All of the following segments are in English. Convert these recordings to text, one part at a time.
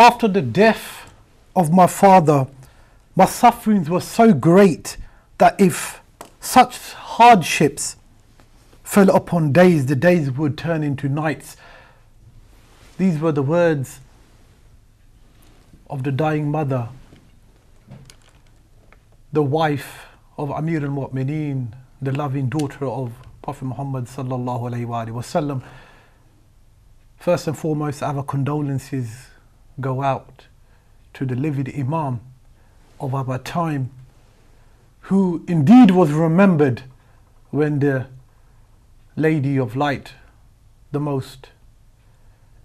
after the death of my father, my sufferings were so great that if such hardships fell upon days, the days would turn into nights. These were the words of the dying mother, the wife of Amir al-Mu'mineen, the loving daughter of Prophet Muhammad sallallahu alaihi wasallam. First and foremost, our condolences go out to the livid Imam of our time, who indeed was remembered when the Lady of Light, the most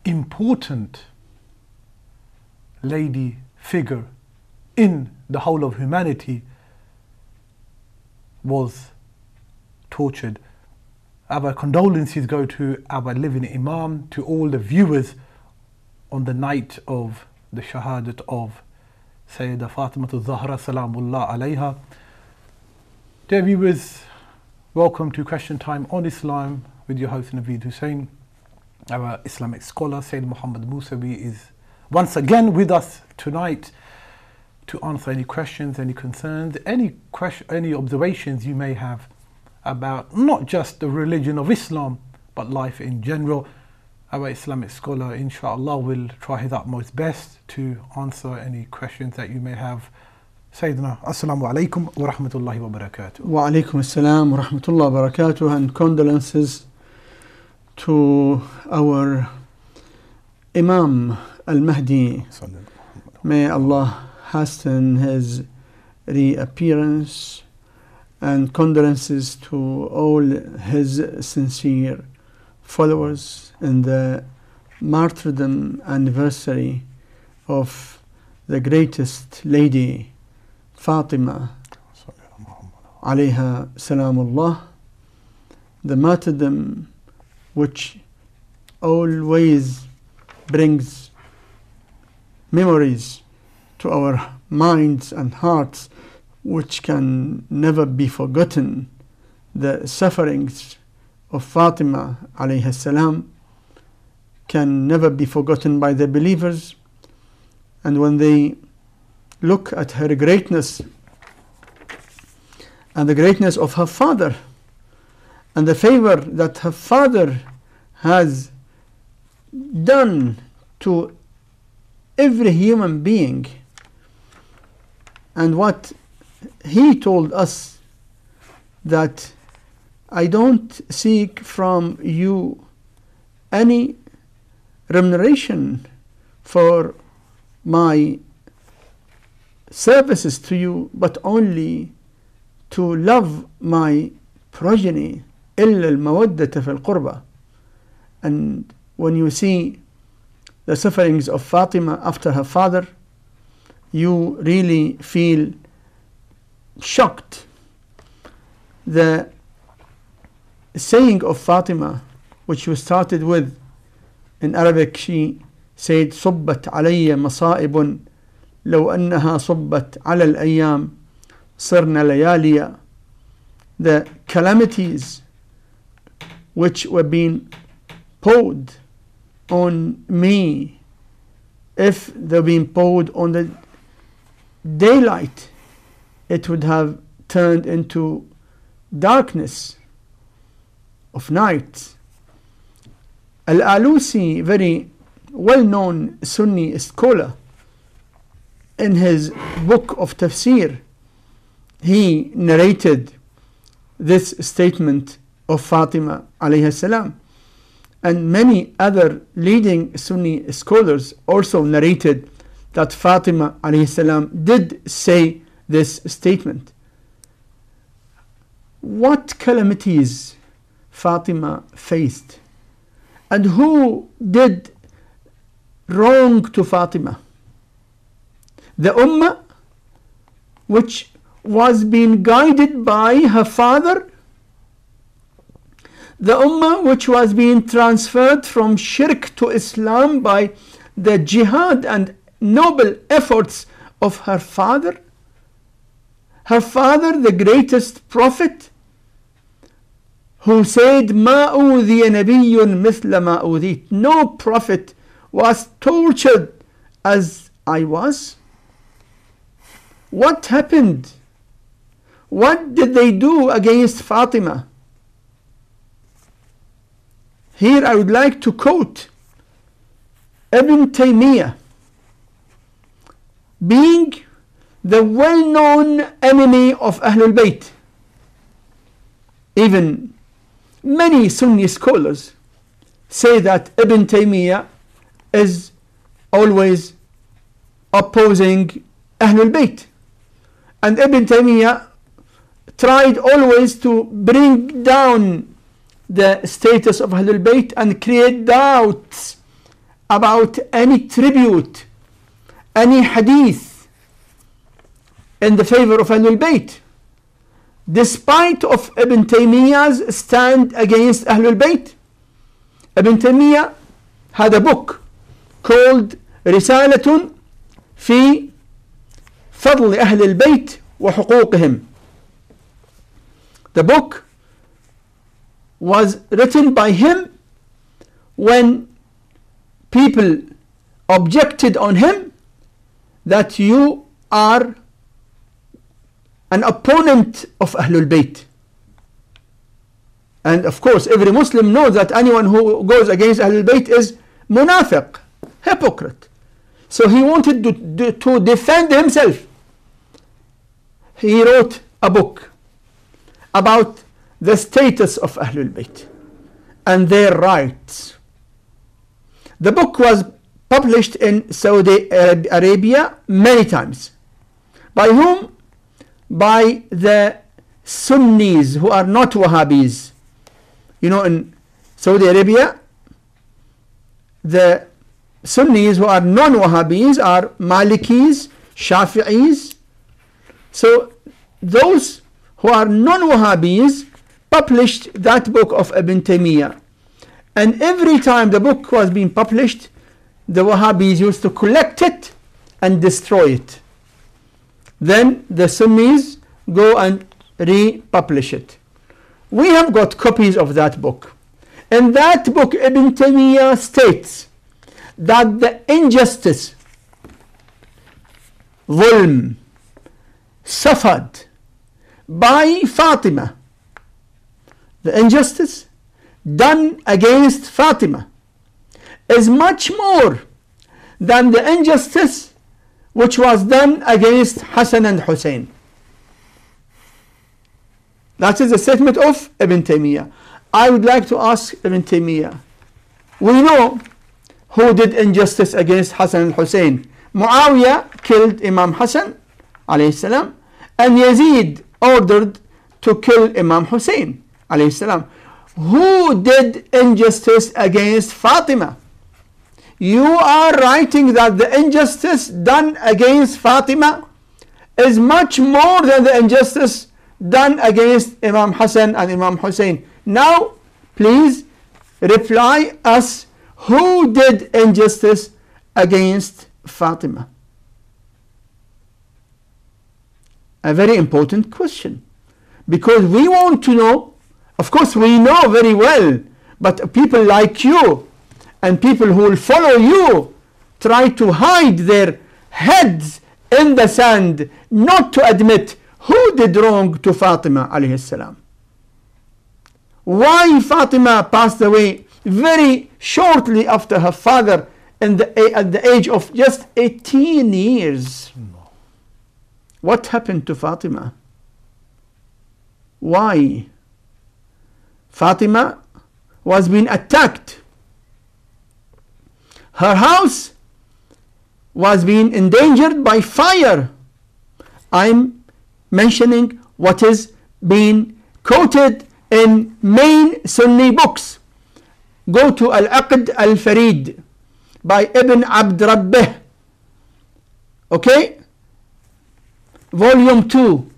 important lady figure in the whole of humanity, was tortured. Our condolences go to our living Imam, to all the viewers on the night of the Shahadat of Sayyida Fatima al-Zahra salamullah alayha. Dear viewers, welcome to Question Time on Islam with your host Naveed Hussain. Our Islamic scholar Sayyid Muhammad Musabi is once again with us tonight to answer any questions, any concerns, any observations you may have about not just the religion of Islam but life in general. Our Islamic scholar, inshallah, will try his utmost best to answer any questions that you may have. Sayyidina, assalamu alaikum wa rahmatullahi wa barakatuh. Wa alaikum assalam wa rahmatullahi wa barakatuh, and condolences to our Imam al-Mahdi. May Allah hasten his reappearance, and condolences to all his sincere followers in the martyrdom anniversary of the greatest lady Fatima alayha salamullah, the martyrdom which always brings memories to our minds and hearts which can never be forgotten. The sufferings of Fatima alayha salam can never be forgotten by the believers, and when they look at her greatness and the greatness of her father and the favor that her father has done to every human being, and what he told us, that I don't seek from you any remuneration for my services to you, but only to love my progeny, إلا المودة في القربة. And when you see the sufferings of Fatima after her father, you really feel shocked. The saying of Fatima, which you started with in Arabic, she said, صبت علي مصائب لو أنها صبت على الأيام صرنا لياليا. The calamities which were being poured on me, if they were being poured on the daylight, it would have turned into darkness of night. Al-Alusi, very well-known Sunni scholar, in his book of tafsir, he narrated this statement of Fatima alayhi salam, and many other leading Sunni scholars also narrated that Fatima alayhi salam did say this statement. What calamities Fatima faced, and who did wrong to Fatima? The Ummah, which was being guided by her father, the Ummah which was being transferred from Shirk to Islam by the jihad and noble efforts of her father, the greatest prophet, who said, "Ma udhiya nabiyyun mithla ma udhit." No prophet was tortured as I was? What happened? What did they do against Fatima? Here I would like to quote Ibn Taymiyyah, being the well-known enemy of Ahlul Bayt. Even many Sunni scholars say that Ibn Taymiyyah is always opposing Ahlul Bayt. And Ibn Taymiyyah tried always to bring down the status of Ahlul Bayt and create doubts about any tribute, any hadith in the favor of Ahlul Bayt, despite of Ibn Taymiyyah's stand against Ahlul Bayt. Ibn Taymiyyah had a book called Risalatun Fi Fadl Ahlul Bayt wa Huquqahim. The book was written by him when people objected on him that you are an opponent of Ahlul Bayt. And of course, every Muslim knows that anyone who goes against Ahlul Bayt is munafiq, hypocrite. So he wanted to defend himself. He wrote a book about the status of Ahlul Bayt and their rights. The book was published in Saudi Arabia many times. By whom? By the Sunnis who are not Wahhabis. You know, in Saudi Arabia, the Sunnis who are non-Wahhabis are Malikis, Shafi'is. So those who are non-Wahhabis published that book of Ibn Taymiyyah. And every time the book was being published, the Wahhabis used to collect it and destroy it. Then the Sunnis go and republish it. We have got copies of that book. In that book, Ibn Taymiyyah states that the injustice, dhulm, suffered by Fatima, the injustice done against Fatima, is much more than the injustice which was done against Hassan and Hussein. That is the statement of Ibn Taymiyyah. I would like to ask Ibn Taymiyyah, we know who did injustice against Hassan and Hussein. Muawiyah killed Imam Hassan alayhi salam, and Yazid ordered to kill Imam Hussein alayhi salam. Who did injustice against Fatima? You are writing that the injustice done against Fatima is much more than the injustice done against Imam Hassan and Imam Hussein. Now, please reply us, who did injustice against Fatima? A very important question, because we want to know. Of course, we know very well, but people like you and people who will follow you try to hide their heads in the sand, not to admit who did wrong to Fatima alayhi salam. Why Fatima passed away very shortly after her father at the age of just 18 years. What happened to Fatima? Why? Fatima was being attacked. Her house was being endangered by fire. I'm mentioning what is being quoted in main Sunni books. Go to Al-Aqd Al-Farid by Ibn Abd Rabbih. Okay? Volume 2,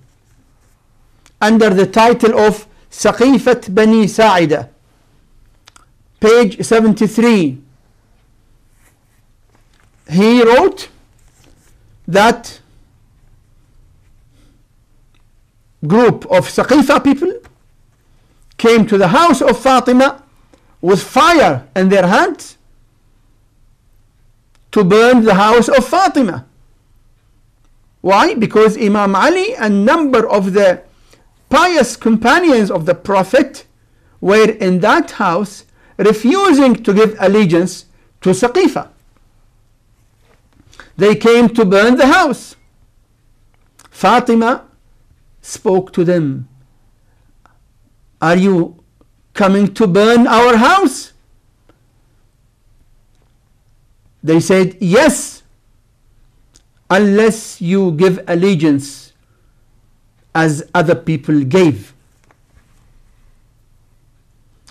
under the title of Saqifat Bani Sa'ida, page 73. He wrote that group of Saqifa people came to the house of Fatima with fire in their hands to burn the house of Fatima. Why? Because Imam Ali and number of the pious companions of the Prophet were in that house refusing to give allegiance to Saqifah. They came to burn the house. Fatima spoke to them, "Are you coming to burn our house?" They said, "Yes, unless you give allegiance as other people gave."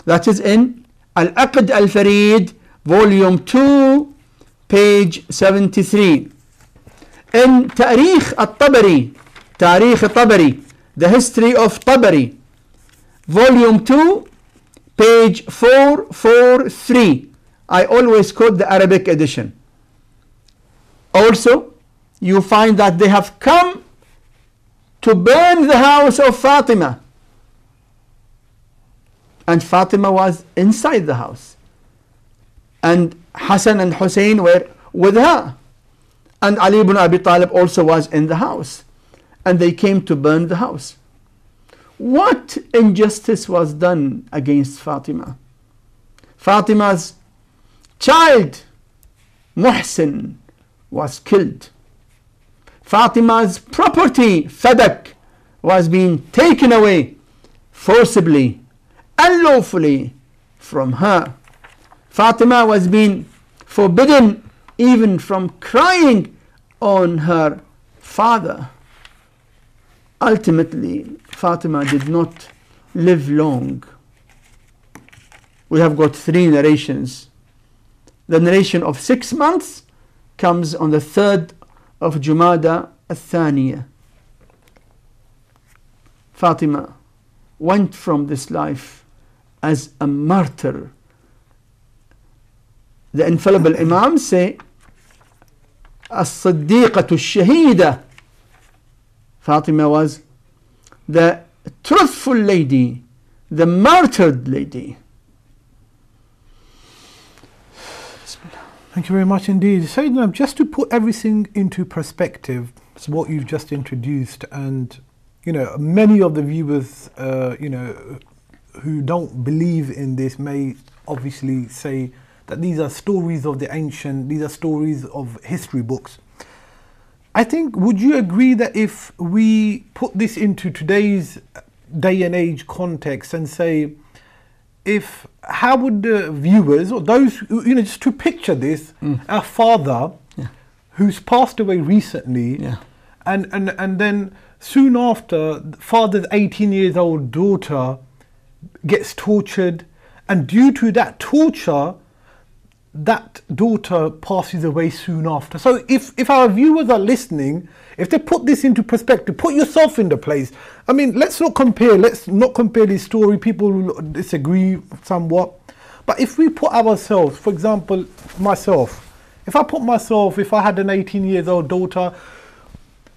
That is in Al-Aqd Al-Farid, volume 2, page 73. In Tarikh al-Tabari, the history of Tabari, volume 2, page 443. I always quote the Arabic edition. Also, you find that they have come to burn the house of Fatima. And Fatima was inside the house. And Hassan and Hussein were with her. And Ali ibn Abi Talib also was in the house. And they came to burn the house. What injustice was done against Fatima? Fatima's child, Muhsin, was killed. Fatima's property, Fadak, was being taken away forcibly, unlawfully from her. Fatima was being forbidden even from crying on her father. Ultimately, Fatima did not live long. We have got three narrations. The narration of 6 months comes on the 3rd of Jumada al-Thani. Fatima went from this life as a martyr. The infallible Imams say, "As-Siddiqatu al-Shahida." Fatima was the truthful lady, the martyred lady. Thank you very much indeed. Sayyidina, just to put everything into perspective, so what you've just introduced, and you know, many of the viewers, who don't believe in this may obviously say that these are stories of the ancient, these are stories of history books. I think, would you agree that if we put this into today's day and age context and say, how would the viewers or those, just to picture this, our father who's passed away recently, and then soon after, father's 18-year-old daughter gets tortured, and due to that torture, that daughter passes away soon after. So if our viewers are listening, if they put this into perspective, put yourself in the place. I mean, let's not compare this story. People will disagree somewhat. But if we put ourselves, for example, myself, if I had an 18-year-old daughter,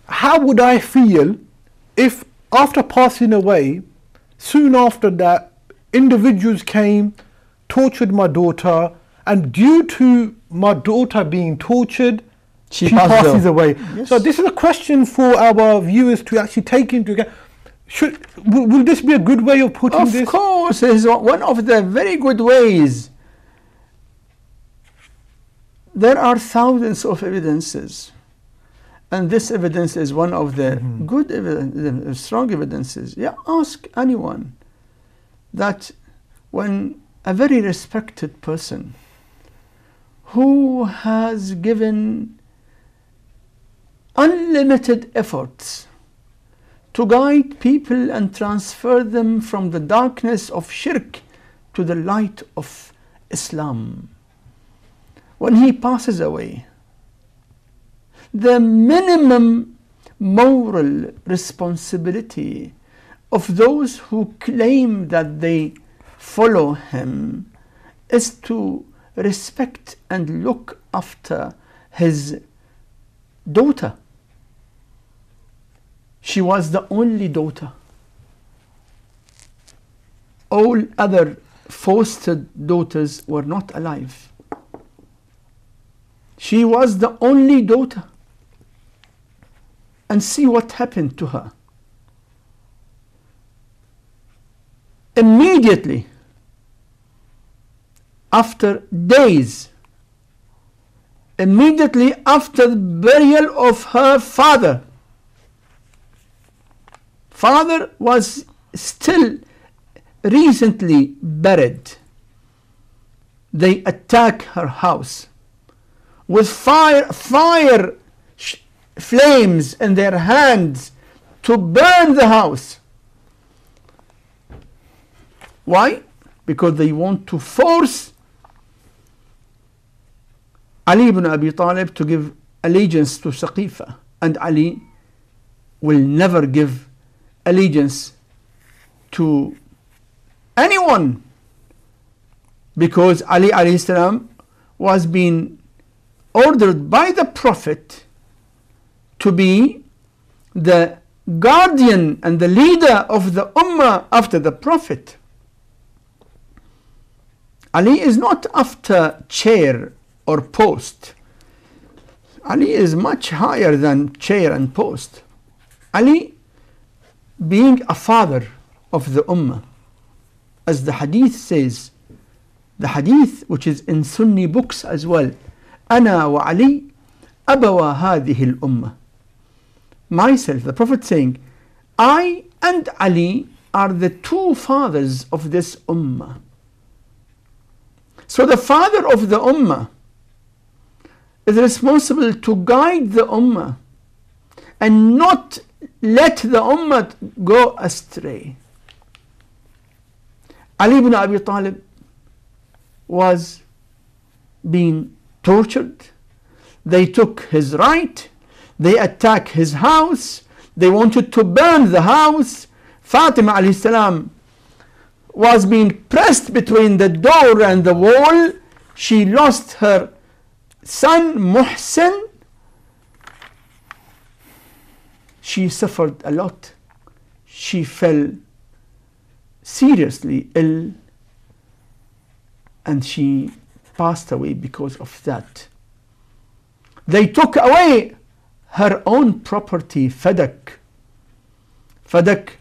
how would I feel if after passing away, soon after that, individuals came, tortured my daughter, and due to my daughter being tortured, she passes away. Yes. So this is a question for our viewers to actually take into account. Will this be a good way of putting this? Of course, it's one of the very good ways. There are thousands of evidences. And this evidence is one of the good evidence, strong evidences. Yeah, ask anyone that when a very respected person who has given unlimited efforts to guide people and transfer them from the darkness of shirk to the light of Islam, when he passes away, the minimum moral responsibility of those who claim that they follow him is to respect and look after his daughter. She was the only daughter. All other fostered daughters were not alive. She was the only daughter. And see what happened to her. Immediately, after days, immediately after the burial of her father. Father was still recently buried. They attack her house with fire flames in their hands to burn the house. Why? Because they want to force Ali ibn Abi Talib to give allegiance to Saqifah, and Ali will never give allegiance to anyone, because Ali alayhi salam was being ordered by the Prophet to be the guardian and the leader of the Ummah after the Prophet. Ali is not after chair or post. Ali is much higher than chair and post. Ali being a father of the Ummah, as the hadith says, the hadith which is in Sunni books as well, أنا وعلي أبوى هذه الأمة. Myself, the Prophet saying, I and Ali are the two fathers of this Ummah. So the father of the Ummah is responsible to guide the Ummah and not let the Ummah go astray. Ali ibn Abi Talib was being tortured. They took his right, they attacked his house, they wanted to burn the house. Fatima alayhi salam was being pressed between the door and the wall. She lost her son Muhsin. She suffered a lot. She fell seriously ill and she passed away because of that. They took away her own property, Fadak. Fadak,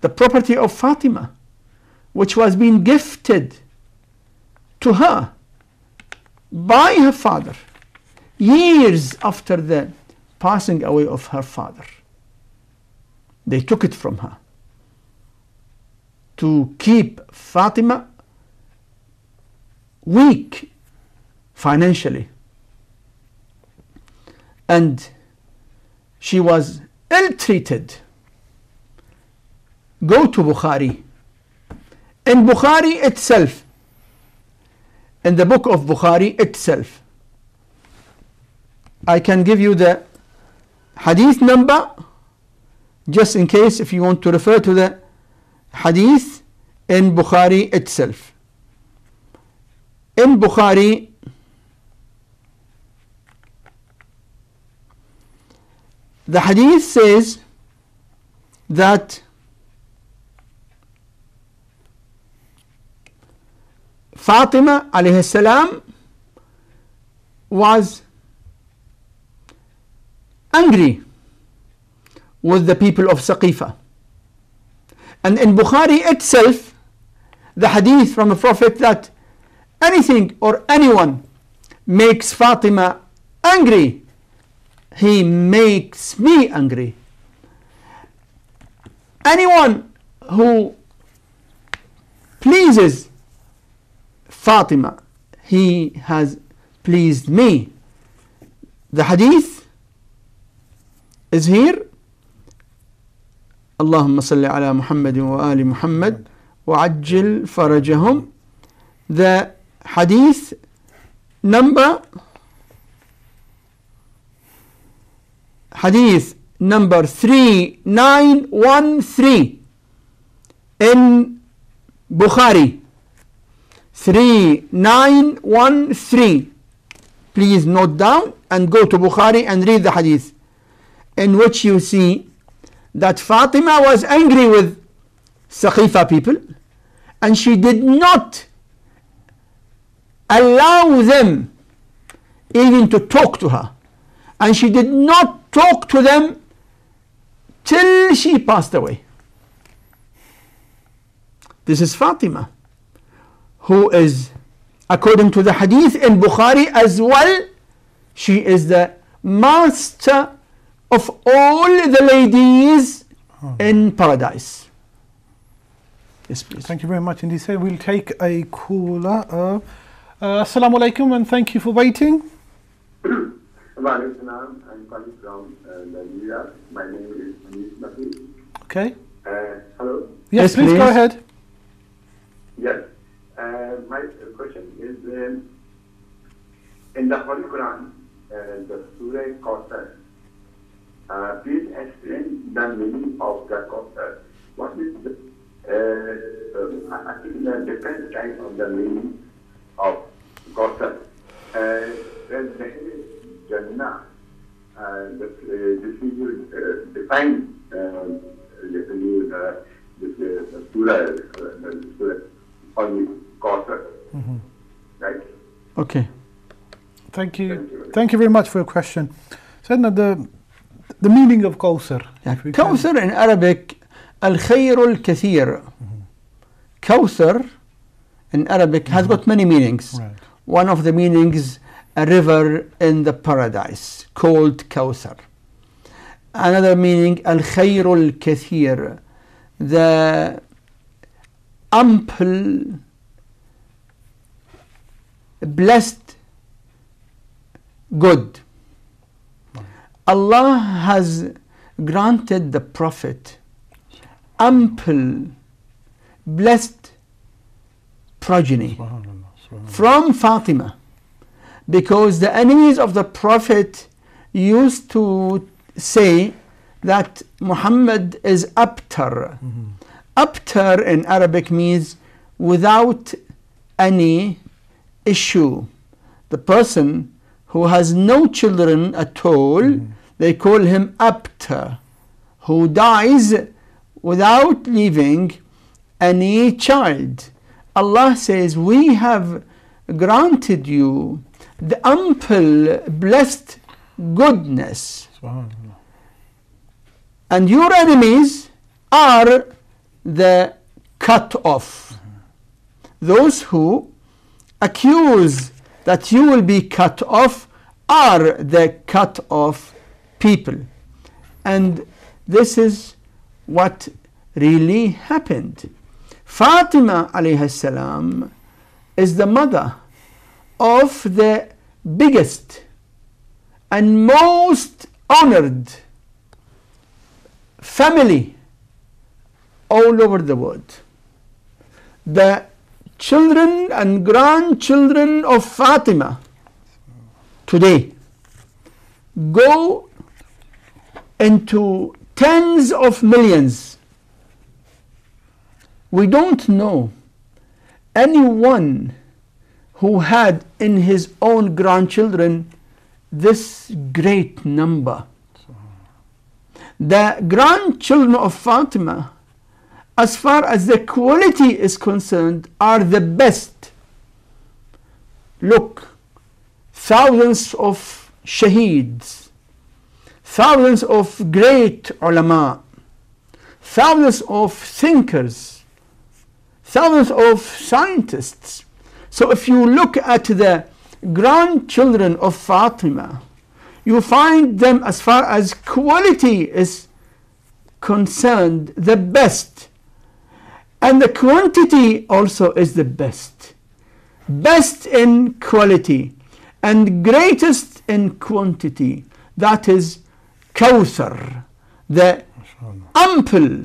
the property of Fatima, which was being gifted to her by her father years after the passing away of her father. They took it from her to keep Fatima weak financially. And she was ill-treated. Go to Bukhari. In Bukhari itself, in the book of Bukhari itself, I can give you the hadith number, just in case if you want to refer to the hadith in Bukhari itself. In Bukhari, the hadith says that Fatima alayhi salam was angry with the people of Saqifah. And in Bukhari itself, the hadith from the Prophet that anything or anyone makes Fatima angry, he makes me angry. Anyone who pleases Fatima, he has pleased me. The hadith is here. Allahumma salli ala Muhammadin wa ali Muhammad wa ajjil farajahum. The hadith number 3913 in Bukhari. 3913. Please note down and go to Bukhari and read the hadith, in which you see that Fatima was angry with Saqifah people and she did not allow them even to talk to her. And she did not talk to them till she passed away. This is Fatima, who is, according to the hadith in Bukhari as well, she is the master of all the ladies in paradise. Yes, please. Thank you very much indeed, sir. We'll take a caller. Assalamu alaikum, and thank you for waiting. I'm calling from Nigeria. My name is Hanif Bakr. Okay. Hello? Yes, please go ahead. Yes. My question is, in the Holy Quran, the Surah Kawthar, please explain the meaning of the Kawthar. What is the, I think the different type of the meaning of Kawthar? Jannah, this is defined the surah on the Kawthar, right? Okay. Thank you very much for your question. So now the meaning of Kawthar. Yeah. Kawthar in Arabic, al-khayrul kathir. Kawthar in Arabic has got many meanings. Right. One of the meanings, a river in the paradise called Kawthar. Another meaning, al-khayrul kathir, the ample, blessed good. Allah has granted the Prophet ample, blessed progeny from Fatima, because the enemies of the Prophet used to say that Muhammad is abtar. Abtar in Arabic means without any issue. The person who has no children at all, they call him abtar, who dies without leaving any child. Allah says, we have granted you the ample blessed goodness, and your enemies are the cut off, those who accuse that you will be cut off are the cut off people. And this is what really happened. Fatima alayhi salam is the mother of the biggest and most honored family all over the world. The children and grandchildren of Fatima today go into tens of millions. We don't know anyone who had in his own grandchildren this great number. The grandchildren of Fatima, as far as the quality is concerned, are the best. Look, thousands of shaheeds, thousands of great ulama, thousands of thinkers, thousands of scientists. So if you look at the grandchildren of Fatima, you find them, as far as quality is concerned, the best. And the quantity also is the best. Best in quality and greatest in quantity. That is Kawthar, the ample,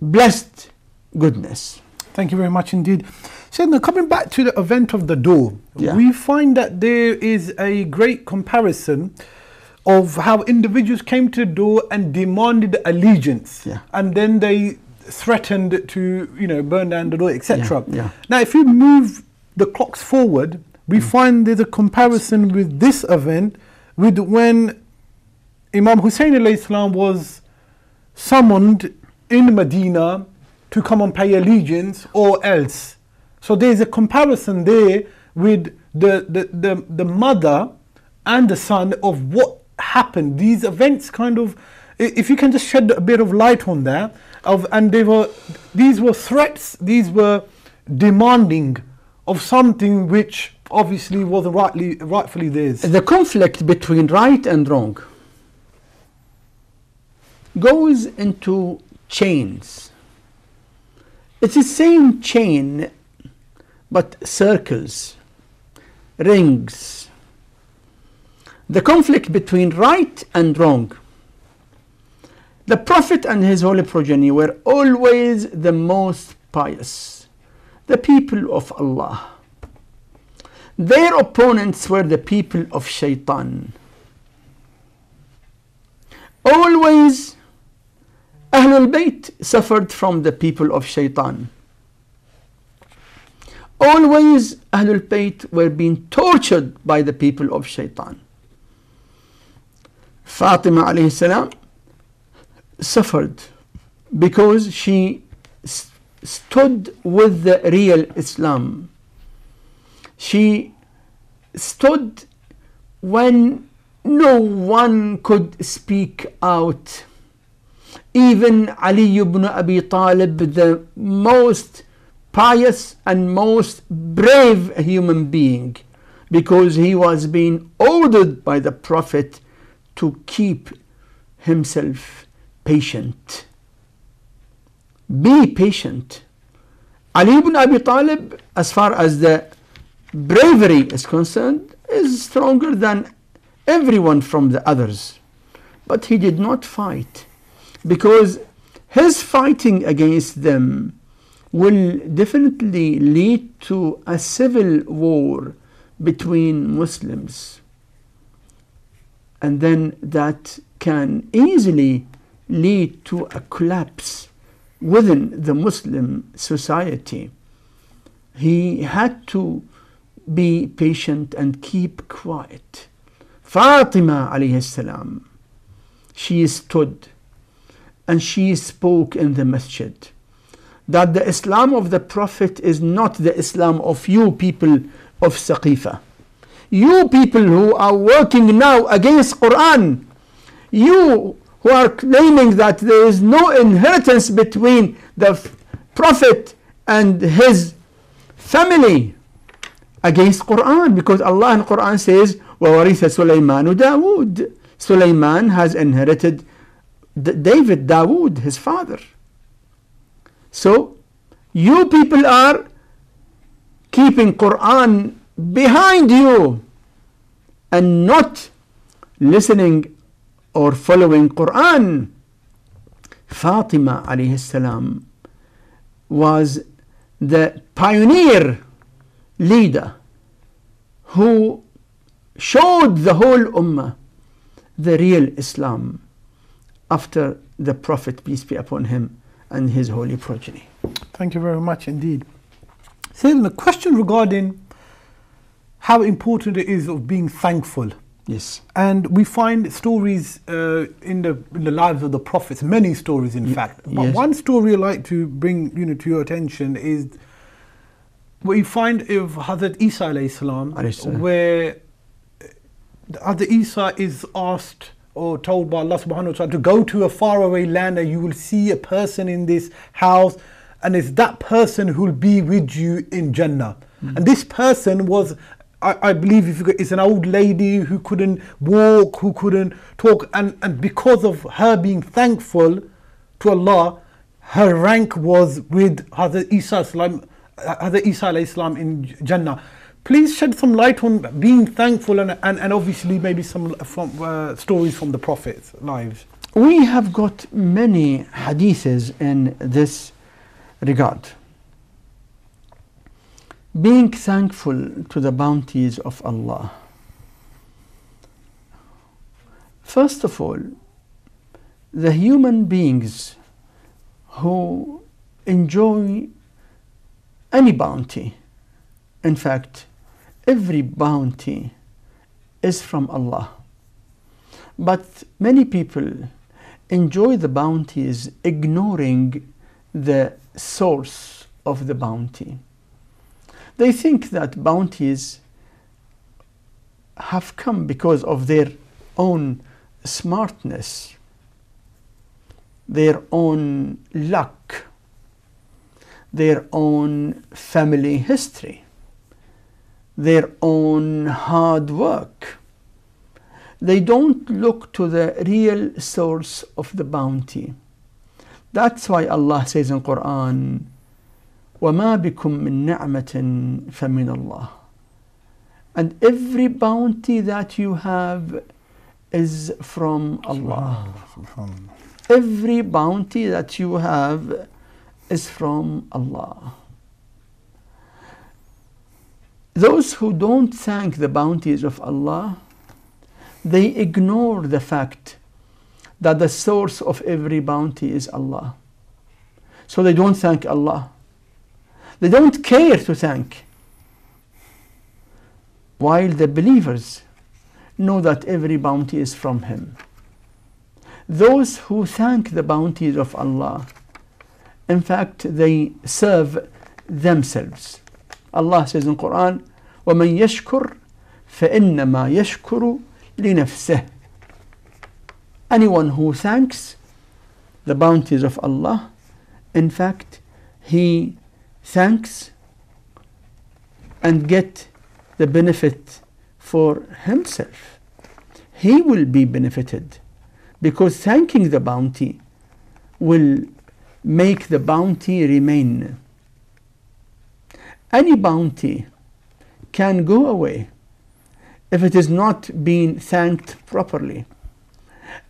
blessed goodness. Thank you very much indeed. So now, coming back to the event of the door, we find that there is a great comparison of how individuals came to the door and demanded allegiance, and then they threatened to, you know, burn down the door, etc. Now, if you move the clocks forward, we find there's a comparison with this event with when Imam Hussein alayhi salam was summoned in Medina to come and pay allegiance or else. So there's a comparison there with the mother and the son of what happened. These events kind of, if you can just shed a bit of light on that, and these were threats, these were demanding of something which obviously was rightfully theirs. The conflict between right and wrong goes into chains. It's the same chain, but circles, rings. The conflict between right and wrong. The Prophet and his holy progeny were always the most pious, the people of Allah. Their opponents were the people of Shaitan. Always Ahlul Bayt suffered from the people of Shaitan. Always Ahlul Bayt were being tortured by the people of Shaitan. Fatima alayhi salam suffered because she stood with the real Islam. She stood when no one could speak out. Even Ali ibn Abi Talib, the most pious and most brave human being, because he was being ordered by the Prophet to keep himself patient. Be patient. Ali ibn Abi Talib, as far as the bravery is concerned, is stronger than everyone from the others, but he did not fight, because his fighting against them will definitely lead to a civil war between Muslims, and then that can easily lead to a collapse within the Muslim society. He had to be patient and keep quiet. Fatima alayhi salam, she stood and she spoke in the masjid that the Islam of the Prophet is not the Islam of you people of Saqifah. You people who are working now against Quran, you who are claiming that there is no inheritance between the Prophet and his family, against Quran, because Allah in Quran says, وَوَرِثَ سُلَيْمَانُ دَاوُودَ. Sulaiman has inherited David, Dawood, his father. So, you people are keeping Quran behind you and not listening or following Quran. Fatima alayhi salam was the pioneer leader who showed the whole ummah the real Islam after the Prophet, peace be upon him, and his holy progeny. Thank you very much indeed. Sayyidina, the question regarding how important it is of being thankful. Yes. And we find stories in the lives of the Prophets, many stories in fact. But one story I'd like to bring to your attention is what you find of Hazrat Isa alayhi salam, where Hazrat Isa is asked or told by Allah subhanahu wa ta'ala to go to a faraway land and you will see a person in this house and it's that person who will be with you in Jannah. And this person was, I believe, it's an old lady who couldn't walk, who couldn't talk, and because of her being thankful to Allah, her rank was with Hazrat Isa salam, Hazrat Isa alayhi salam in Jannah. Please shed some light on being thankful and obviously maybe some from, stories from the Prophet's lives. We have got many hadiths in this regard. Being thankful to the bounties of Allah. First of all, the human beings who enjoy any bounty, in fact, every bounty is from Allah. But many people enjoy the bounties ignoring the source of the bounty. They think that bounties have come because of their own smartness, their own luck, their own family history, their own hard work. They don't look to the real source of the bounty. That's why Allah says in Quran, وَمَا بِكُم مِّن نَعْمَةٍ فَمِنَ اللَّهِ. And every bounty that you have is from Allah. Every bounty that you have is from Allah. Those who don't thank the bounties of Allah, they ignore the fact that the source of every bounty is Allah. So they don't thank Allah. They don't care to thank. While the believers know that every bounty is from Him. Those who thank the bounties of Allah, in fact, they serve themselves. Allah says in Quran, وَمَنْ يَشْكُرْ فَإِنَّمَا يَشْكُرُ لِنَفْسِهِ. Anyone who thanks the bounties of Allah, in fact, he thanks and get the benefit for himself. He will be benefited because thanking the bounty will make the bounty remain. Any bounty can go away if it is not being thanked properly.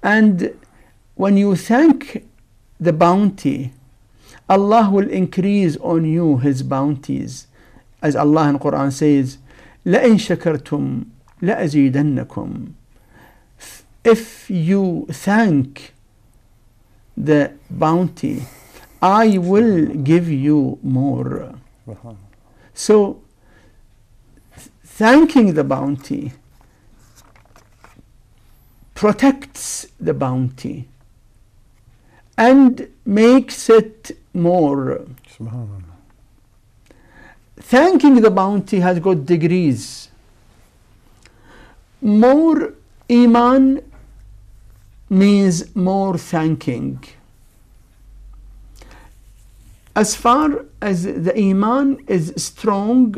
And when you thank the bounty, Allah will increase on you His bounties. As Allah in Quran says, لَإِن شَكَرْتُمْ لَأَزِيدَنَّكُمْ. If you thank the bounty, I will give you more. So, thanking the bounty protects the bounty and makes it more. Thanking the bounty has got degrees. More iman means more thanking. As far as the iman is strong,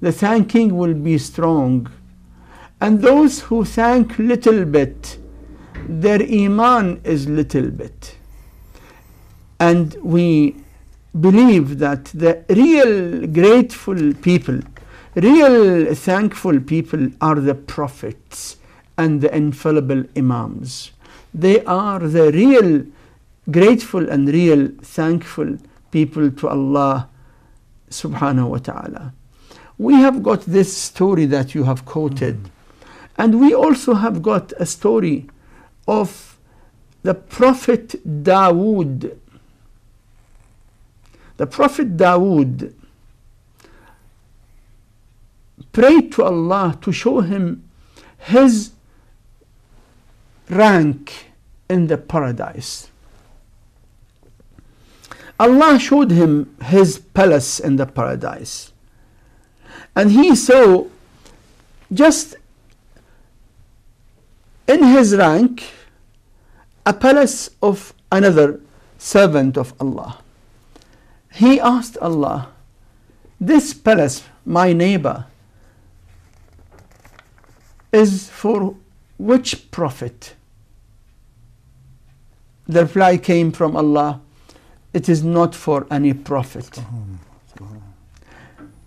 the thanking will be strong. And those who thank little bit, their iman is little bit. And we believe that the real grateful people, real thankful people are the prophets and the infallible imams. They are the real grateful and real thankful people to Allah subhanahu wa ta'ala. We have got this story that you have quoted, and we also have got a story of the Prophet Dawood. The Prophet Dawood prayed to Allah to show him his rank in the paradise. Allah showed him his palace in the paradise. And he saw just in his rank a palace of another servant of Allah. He asked Allah, this palace, my neighbor, is for which prophet? The reply came from Allah, it is not for any prophet.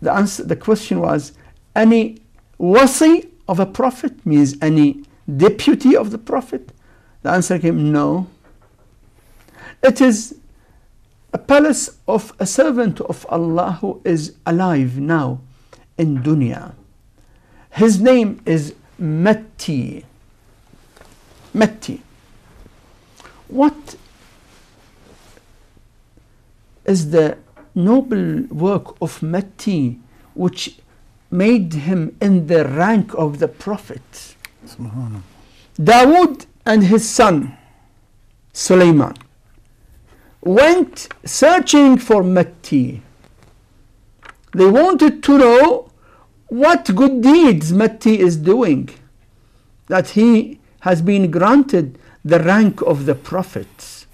The answer, the question was, any wasi of a prophet means any deputy of the prophet? The answer came, no. It is a palace of a servant of Allah who is alive now in dunya. His name is Matti. Matti. What is the noble work of Matti which made him in the rank of the Prophet? Dawood and his son Sulaiman went searching for Matti. They wanted to know what good deeds Matti is doing, that he has been granted the rank of the prophets.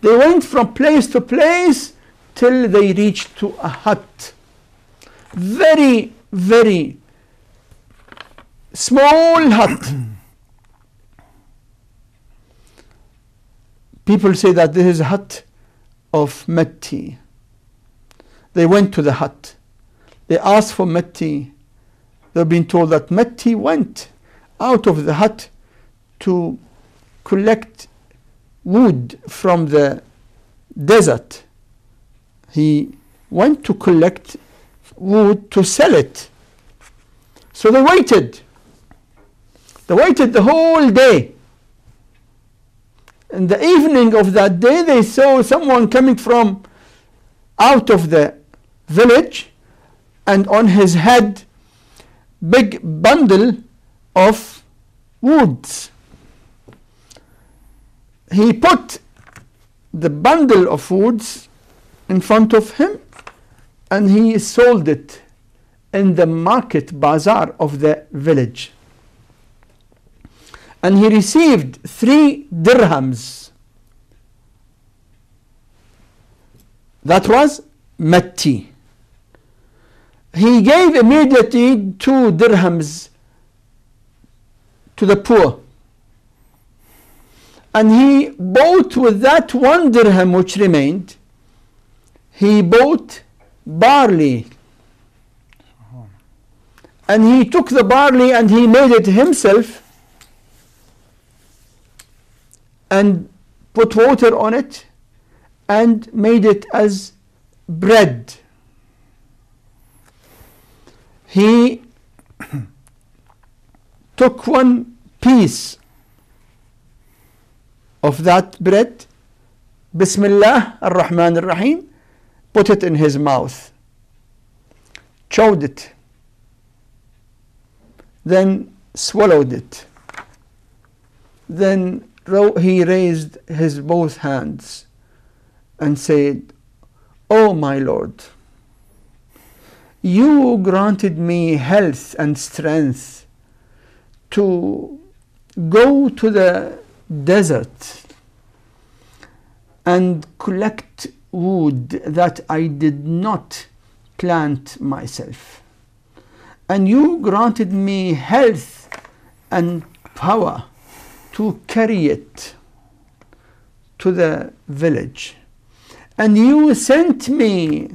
They went from place to place till they reached to a hut, very, very small hut. People say that this is a hut of Matti. They went to the hut. They asked for Matti. They've been told that Matti went out of the hut to collect wood from the desert. He went to collect wood to sell it. So they waited. They waited the whole day. In the evening of that day, they saw someone coming from out of the village, and on his head, big bundle of woods. He put the bundle of woods in front of him, and he sold it in the market bazaar of the village. And he received 3 dirhams. That was Matti. He gave immediately 2 dirhams to the poor. And he bought with that 1 dirham which remained, he bought barley. And he took the barley and he made it himself and put water on it and made it as bread. He took 1 piece of that bread, Bismillah ar-Rahman ar-Rahim, put it in his mouth, chewed it, then swallowed it. Then he raised his both hands and said, "Oh my Lord, you granted me health and strength to go to the desert and collect wood that I did not plant myself. And you granted me health and power to carry it to the village. And you sent me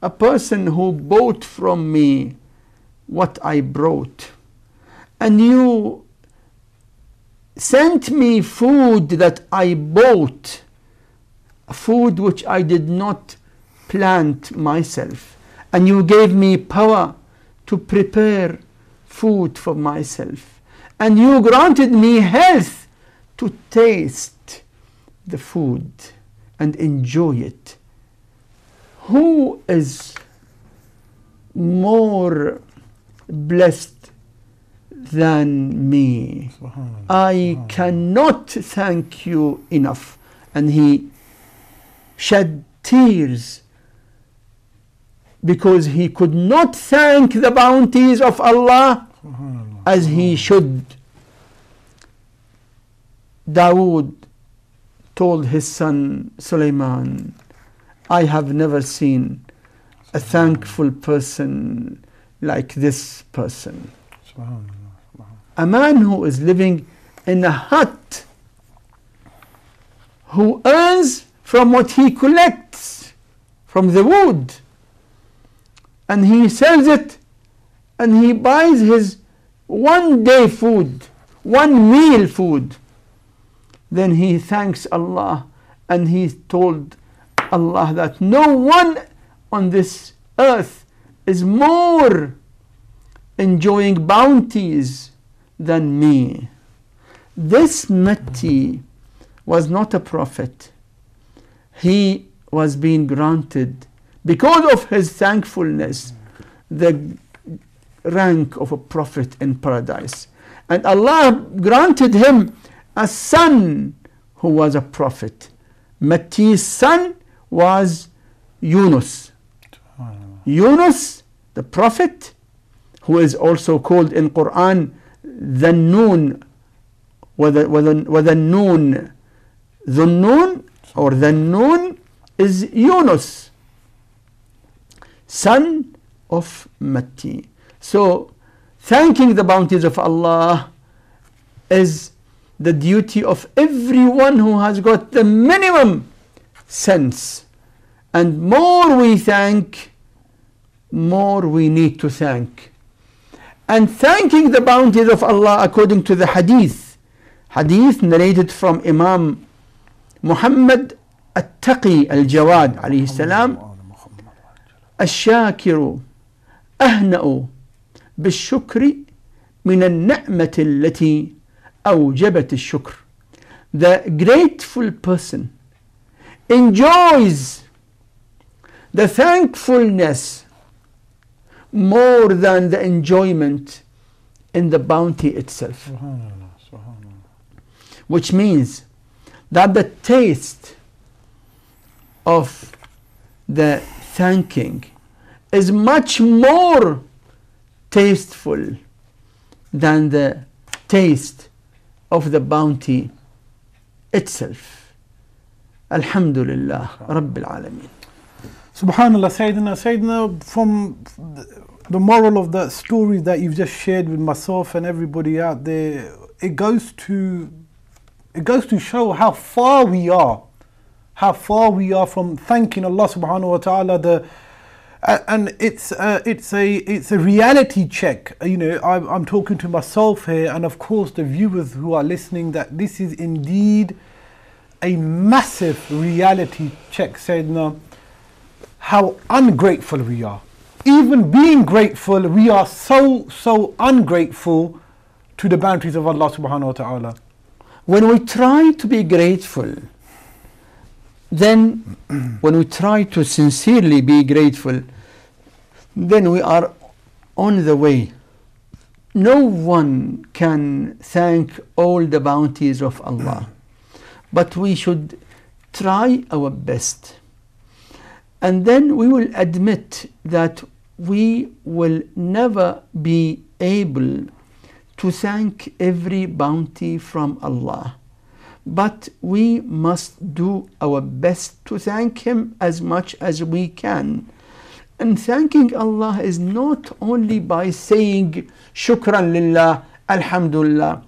a person who bought from me what I brought. And you sent me food that I bought, food which I did not plant myself. And you gave me power to prepare food for myself. And you granted me health to taste the food and enjoy it. Who is more blessed than me? I cannot thank you enough." And he shed tears because he could not thank the bounties of Allah as he should. Dawood told his son Sulaiman, "I have never seen a thankful person like this person. A man who is living in a hut, who earns from what he collects, from the wood, and he sells it, and he buys his 1 day food, 1 meal food." Then he thanks Allah, and he told Allah that no one on this earth is more enjoying bounties than me. This Matti was not a prophet. He was being granted, because of his thankfulness, the rank of a prophet in paradise. And Allah granted him a son who was a prophet. Matti's son was Yunus. Yunus, the prophet, who is also called in Quran Dhannun, Dhannun. Dhannun or Dhannun is Yunus, son of Matti. So thanking the bounties of Allah is the duty of everyone who has got the minimum sense. And more we thank, more we need to thank. And thanking the bounties of Allah according to the hadith, narrated from Imam Muhammad al-Taqi al-Jawad alayhi salam, الشاكر أهنأ بالشكر من النعمة التي أوجبت الشكر. The grateful person enjoys the thankfulness more than the enjoyment in the bounty itself. Which means that the taste of the thanking is much more tasteful than the taste of the bounty itself. Alhamdulillah Rabbil Alameen. Subhanallah, Sayyidina, from the moral of the story that you've just shared with myself and everybody out there, it goes to show how far we are. How far we are from thanking Allah subhanahu wa ta'ala. And it's a reality check. You know, I'm talking to myself here, and of course the viewers who are listening, that this is indeed a massive reality check, Sayyidina, how ungrateful we are. Even being grateful, we are so ungrateful to the bounties of Allah subhanahu wa ta'ala. When we try to be grateful, then when we try to sincerely be grateful, then we are on the way. No one can thank all the bounties of Allah, but we should try our best. And then we will admit that we will never be able to thank every bounty from Allah. But we must do our best to thank Him as much as we can. And thanking Allah is not only by saying Shukran Lillah, Alhamdulillah.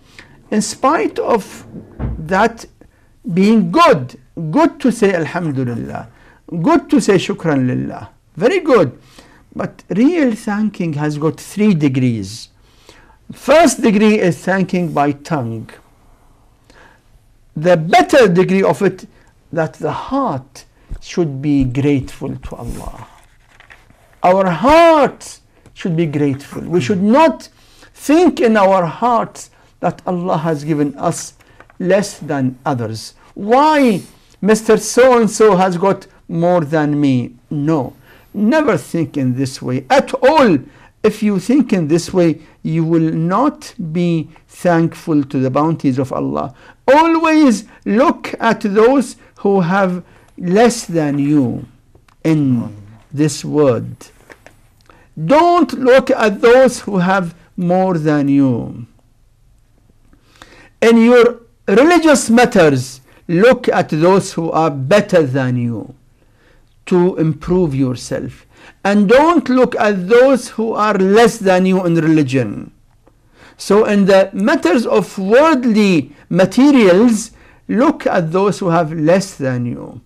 In spite of that being good, good to say Alhamdulillah, good to say Shukran Lillah, very good. But real thanking has got 3 degrees. First degree is thanking by tongue. The better degree of it, that the heart should be grateful to Allah. Our hearts should be grateful. We should not think in our hearts that Allah has given us less than others. Why Mr. So-and-so has got more than me? No, never think in this way at all. If you think in this way, you will not be thankful to the bounties of Allah. Always look at those who have less than you in this world. Don't look at those who have more than you. In your religious matters, look at those who are better than you to improve yourself. And don't look at those who are less than you in religion. So in the matters of worldly materials, look at those who have less than you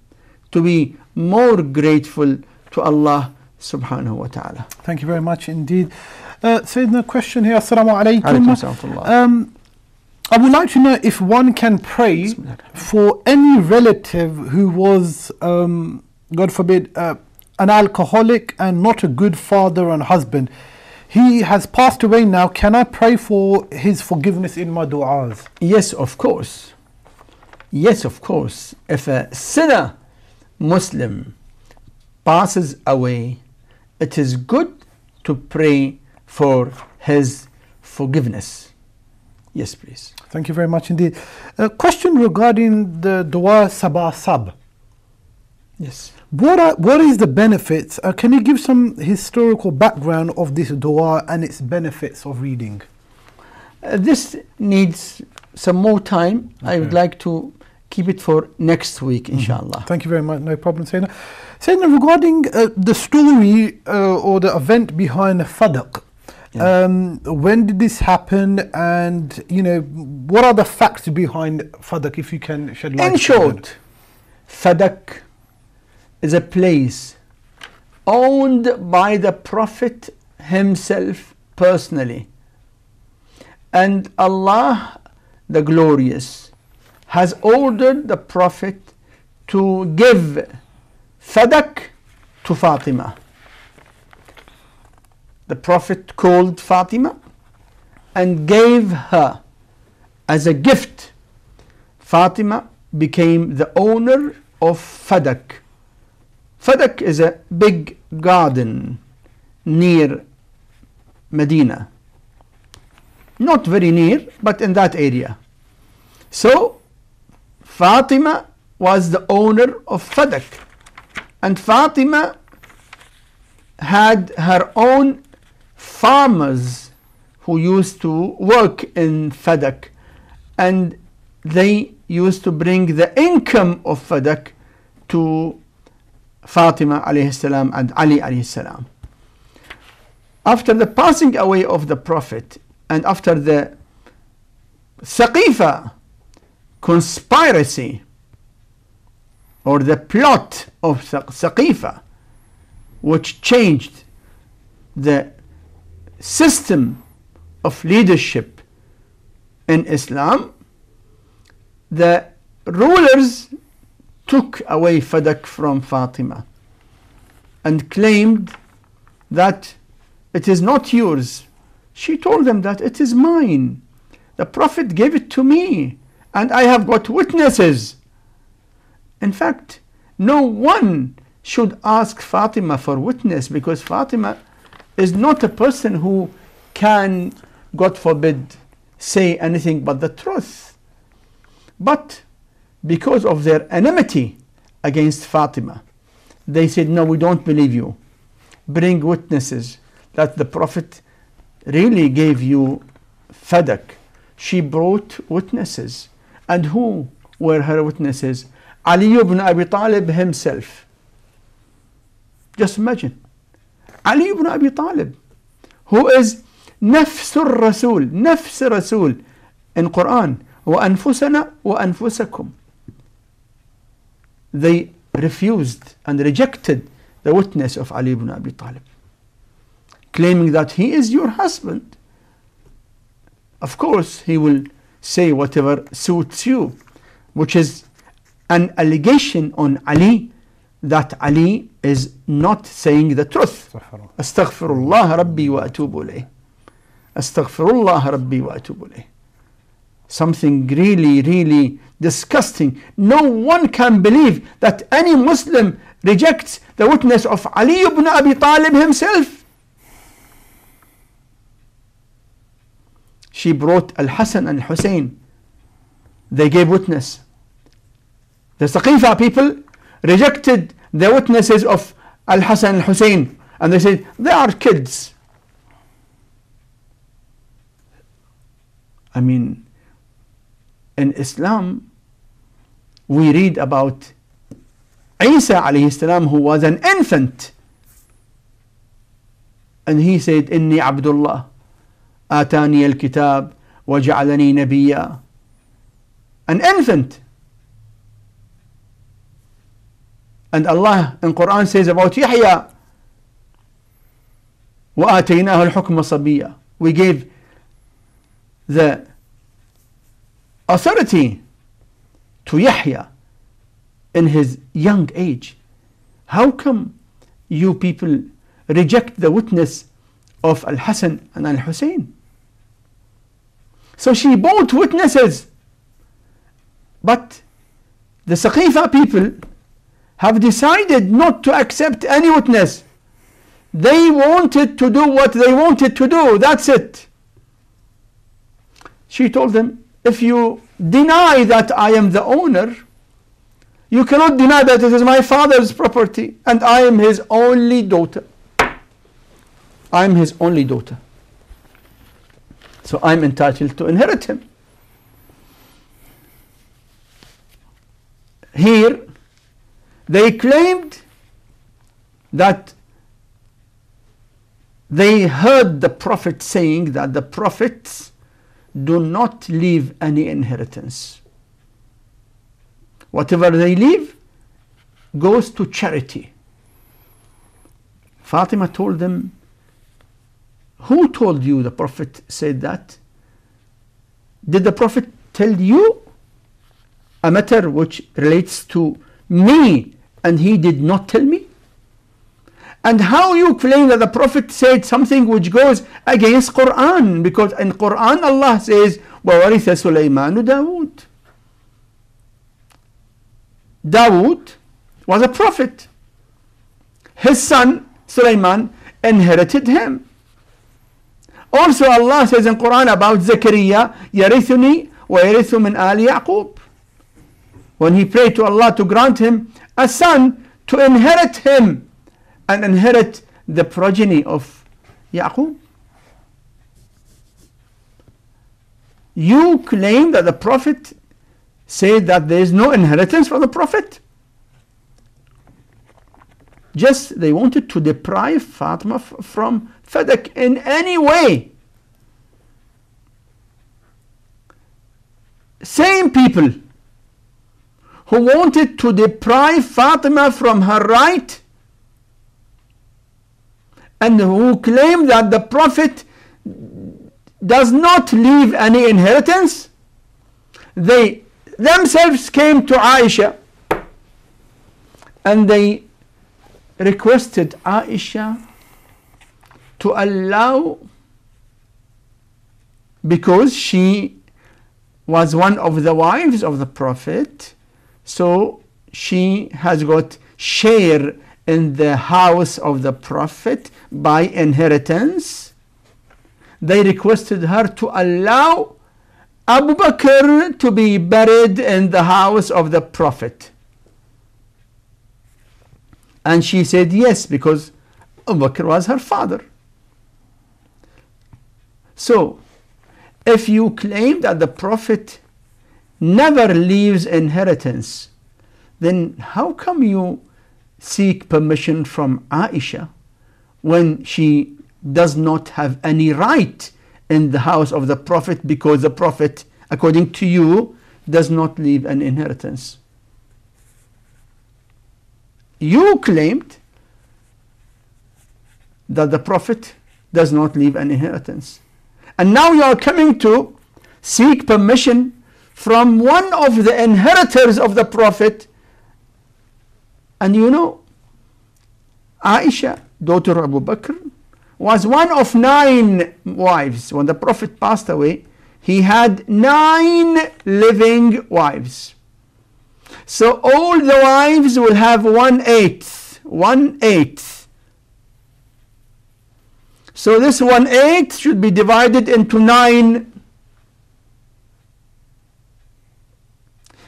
to be more grateful to Allah subhanahu wa ta'ala. Thank you very much indeed. Sayyidina, question here. Assalamu alaikum. I would like to know if one can pray for any relative who was, God forbid, an alcoholic and not a good father and husband. He has passed away now. Can I pray for his forgiveness in my du'as? Yes, of course. Yes, of course. If a sinner Muslim passes away, it is good to pray for his forgiveness. Yes, please. Thank you very much indeed. A question regarding the du'a Sabah Sab. Yes. What is the benefits? Can you give some historical background of this dua and its benefits of reading? This needs some more time. Okay. I would like to keep it for next week, inshallah. Thank you very much. No problem, Sayyidina. Sayyidina, regarding the story or the event behind Fadak, yeah. When did this happen, and you know, what are the facts behind Fadak, if you can shed light? In short, Fadak is a place owned by the Prophet himself personally, and Allah the Glorious has ordered the Prophet to give Fadak to Fatima. The Prophet called Fatima and gave her as a gift. Fatima became the owner of Fadak. Fadak is a big garden near Medina. Not very near, but in that area. So Fatima was the owner of Fadak, and Fatima had her own farmers who used to work in Fadak, and they used to bring the income of Fadak to Fatima alayhi salam and Ali alayhi salam. After the passing away of the Prophet, and after the Saqifa conspiracy or the plot of Saqifa, which changed the system of leadership in Islam, the rulers took away Fadak from Fatima and claimed that it is not yours. She told them that it is mine. The Prophet gave it to me, and I have got witnesses. In fact, no one should ask Fatima for witness, because Fatima is not a person who can, God forbid, say anything but the truth. But because of their enmity against Fatima, they said, no, we don't believe you. Bring witnesses that the Prophet really gave you Fadak. She brought witnesses. And who were her witnesses? Ali ibn Abi Talib himself. Just imagine. Ali ibn Abi Talib, who is Nafsur Rasul, Nafs Rasul in Quran, وَأَنفُسَنَا وَأَنفُسَكُمْ. They refused and rejected the witness of Ali ibn Abi Talib, claiming that he is your husband. Of course, he will say whatever suits you, which is an allegation on Ali that Ali is not saying the truth. Astaghfirullah Rabbi wa atubu ilayh. Astaghfirullah Rabbi wa atubu ilayh. Something really, really disgusting. No one can believe that any Muslim rejects the witness of Ali ibn Abi Talib himself. She brought Al-Hasan and Hussein. They gave witness. The Saqifa people rejected the witnesses of Al-Hasan and Hussein, and they said they are kids. I mean, in Islam, we read about Isa alayhi salam, who was an infant, and he said, "Inni Abdullah, atani al-kitab, waj'alani nabiyya." An infant. And Allah in Quran says about Yahya, وَآتَيْنَاهُ الْحُكْمَ صَبِيًّا. We gave the authority to Yahya in his young age. How come you people reject the witness of Al-Hasan and Al-Hussein? So she brought witnesses, but the Saqifa people have decided not to accept any witness. They wanted to do what they wanted to do, that's it. She told them, if you deny that I am the owner, You cannot deny that it is my father's property and I am his only daughter. I am his only daughter. So I am entitled to inherit him. Here, they claimed that they heard the Prophet saying that the prophets do not leave any inheritance. Whatever they leave goes to charity. Fatima told them, who told you the Prophet said that? Did the Prophet tell you a matter which relates to me and he did not tell me? And how you claim that the Prophet said something which goes against Quran? Because in Quran Allah says, وَوَرِثَ سُلَيْمَانُ دَاوُودَ. Dawood was a prophet. His son Sulaiman inherited him. Also Allah says in Quran about Zechariah, يَرِثُنِي وَيَرِثُ مِنْ آلِ يَعْقُوبَ. When he prayed to Allah to grant him a son to inherit him and inherit the progeny of Yaqub. You claim that the Prophet said that there is no inheritance for the Prophet. Just they wanted to deprive Fatima from Fadak in any way. Same people who wanted to deprive Fatima from her right and who claim that the Prophet does not leave any inheritance, they themselves came to Aisha and they requested Aisha to allow, because she was one of the wives of the Prophet, so she has got share in the house of the Prophet by inheritance. They requested her to allow Abu Bakr to be buried in the house of the Prophet. And she said yes, because Abu Bakr was her father. So, if you claim that the Prophet never leaves inheritance, then how come you seek permission from Aisha when she does not have any right in the house of the Prophet, because the Prophet, according to you, does not leave an inheritance? You claimed that the Prophet does not leave an inheritance. And now you are coming to seek permission from one of the inheritors of the Prophet. And you know, Aisha, daughter of Abu Bakr, was one of 9 wives. When the Prophet passed away, he had 9 living wives. So all the wives will have 1/8. 1/8. So this 1/8 should be divided into 9.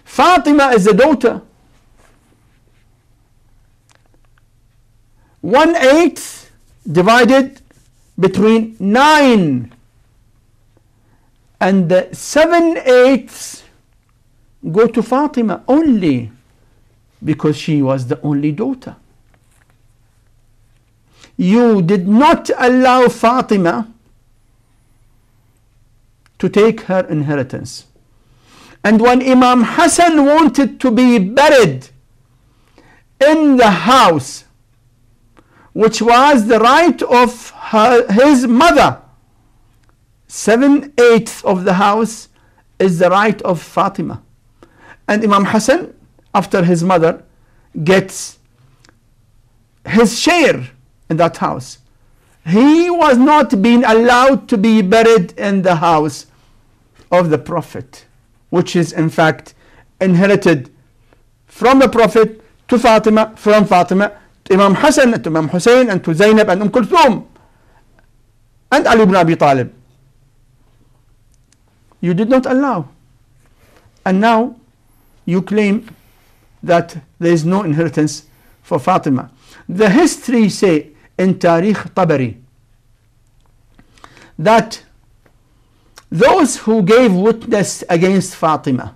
Fatima is the daughter. 1/8 divided between 9, and the 7/8 go to Fatima only because she was the only daughter. You did not allow Fatima to take her inheritance. And when Imam Hassan wanted to be buried in the house which was the right of his mother, 7/8 of the house is the right of Fatima. And Imam Hassan, after his mother, gets his share in that house. He was not being allowed to be buried in the house of the Prophet, which is in fact inherited from the Prophet to Fatima, from Fatima to Imam Hassan and to Imam Hussein and to Zainab and Kulthum and Ali ibn Abi Talib. You did not allow. And now you claim that there is no inheritance for Fatima. The history say in Tarikh al-Tabari that those who gave witness against Fatima,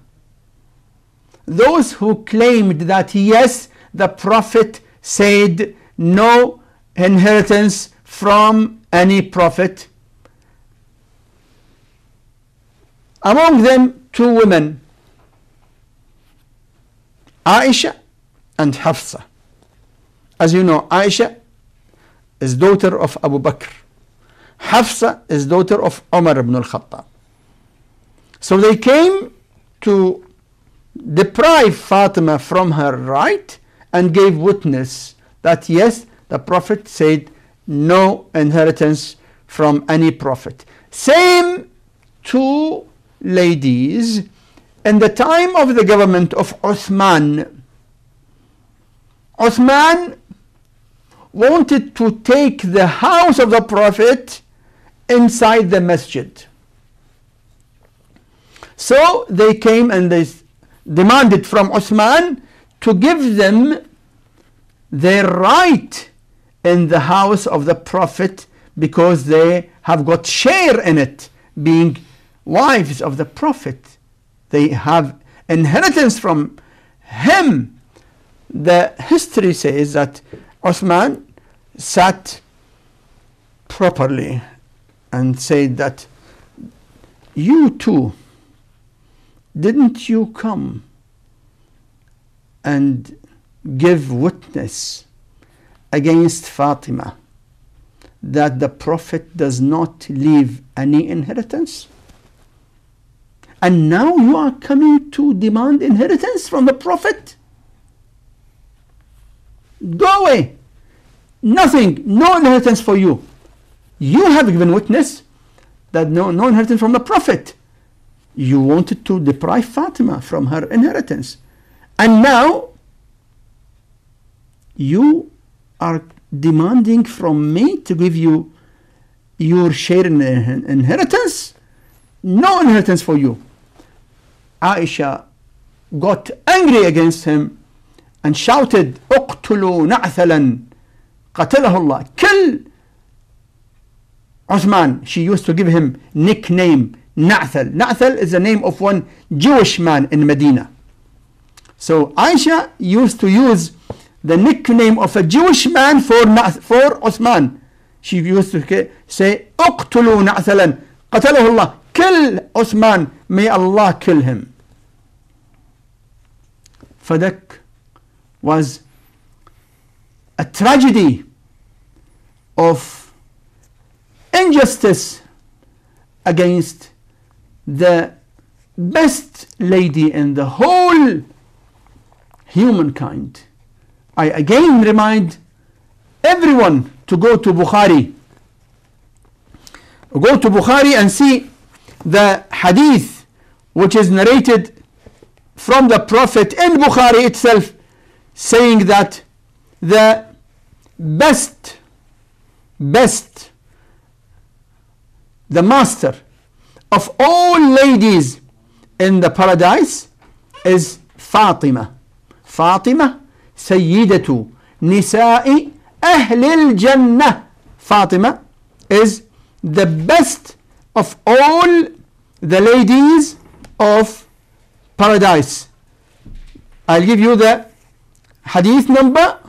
those who claimed that yes, the Prophet said no inheritance from any prophet, among them two women, Aisha and Hafsa. As you know, Aisha is daughter of Abu Bakr, Hafsa is daughter of Umar ibn al-Khattab. So they came to deprive Fatima from her right and gave witness that yes, the Prophet said no inheritance from any prophet. Same two ladies in the time of the government of Uthman. Uthman wanted to take the house of the Prophet inside the masjid. So they came and they demanded from Uthman to give them their right in the house of the Prophet, because they have got share in it, being wives of the Prophet. They have inheritance from him. The history says that Uthman sat properly and said that, you too, didn't you come and give witness against Fatima that the Prophet does not leave any inheritance? And now you are coming to demand inheritance from the Prophet? Go away. Nothing, no inheritance for you. You have given witness that no inheritance from the Prophet. You wanted to deprive Fatima from her inheritance. And now you are demanding from me to give you your share in inheritance? No inheritance for you. Aisha got angry against him and shouted, "Uqtulu na'thalan qatalahu Allah." Kill Uthman. She used to give him nickname Na'thal. Na'thal is the name of one Jewish man in Medina. So Aisha used to use the nickname of a Jewish man for Uthman. She used to say, "Uqtulu na'thalan qatalahu Allah." Kill Uthman, may Allah kill him. Fadak was a tragedy of injustice against the best lady in the whole humankind. I again remind everyone to go to Bukhari. Go to Bukhari and see the hadith which is narrated from the Prophet in Bukhari itself, saying that the best, the master of all ladies in the paradise is Fatima. Fatima, Sayyidatu Nisa'i Ahlil Jannah. Fatima is the best of all the ladies of paradise. I'll give you the hadith number.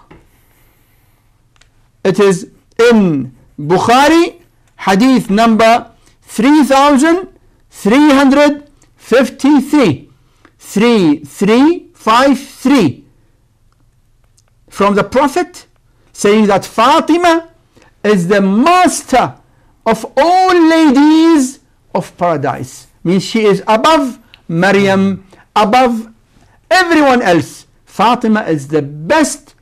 It is in Bukhari, hadith number 3,353. 3,353. From the Prophet saying that Fatima is the master of all ladies of paradise. Means she is above Maryam, above everyone else. Fatima is the best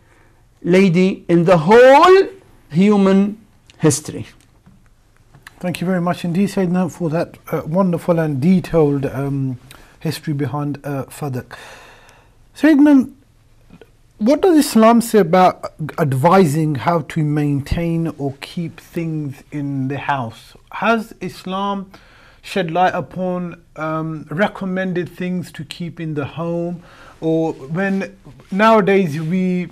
lady in the whole human history. Thank you very much indeed, Sayyidina, for that wonderful and detailed history behind Fadak. Sayyidina, what does Islam say about advising how to maintain or keep things in the house? Has Islam shed light upon recommended things to keep in the home, or when nowadays we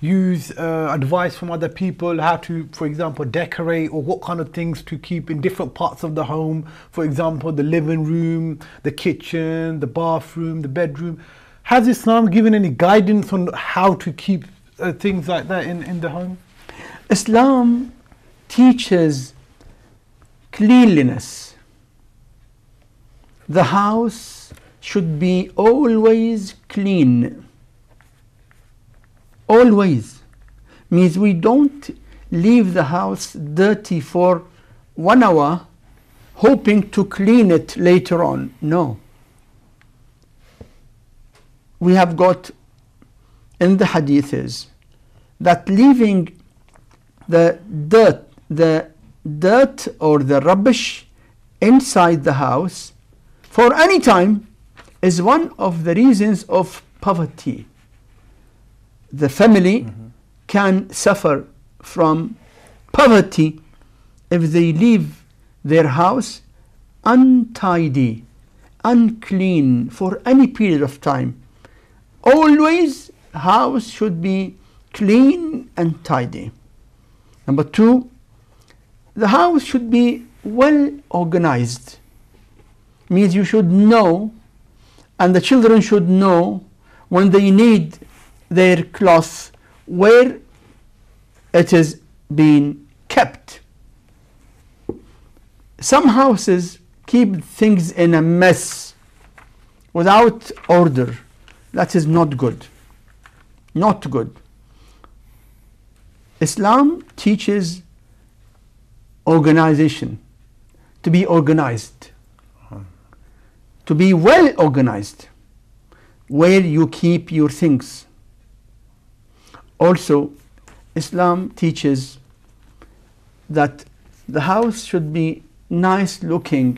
use advice from other people, how to, for example, decorate, or what kind of things to keep in different parts of the home. For example, the living room, the kitchen, the bathroom, the bedroom. Has Islam given any guidance on how to keep things like that in the home? Islam teaches cleanliness. The house should be always clean. Always means we don't leave the house dirty for 1 hour hoping to clean it later on. No. We have got in the hadiths that leaving the dirt or the rubbish inside the house for any time is one of the reasons of poverty. The family can suffer from poverty if they leave their house untidy, unclean for any period of time. Always house should be clean and tidy. Number two, the house should be well organized. Means you should know, and the children should know when they need their cloth, where it is being kept. Some houses keep things in a mess without order. That is not good. Not good. Islam teaches organization, to be organized, to be well organized, where you keep your things. Also, Islam teaches that the house should be nice looking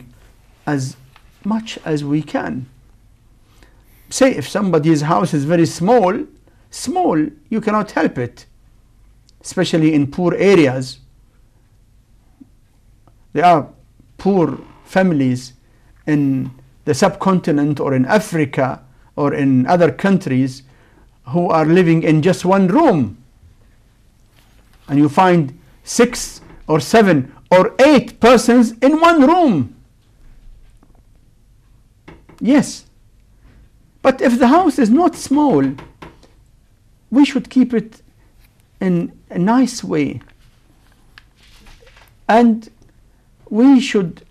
as much as we can. Say if somebody's house is very small, you cannot help it, especially in poor areas. There are poor families in the subcontinent or in Africa or in other countries who are living in just one room, and you find 6 or 7 or 8 persons in one room. Yes, but if the house is not small, we should keep it in a nice way, and we should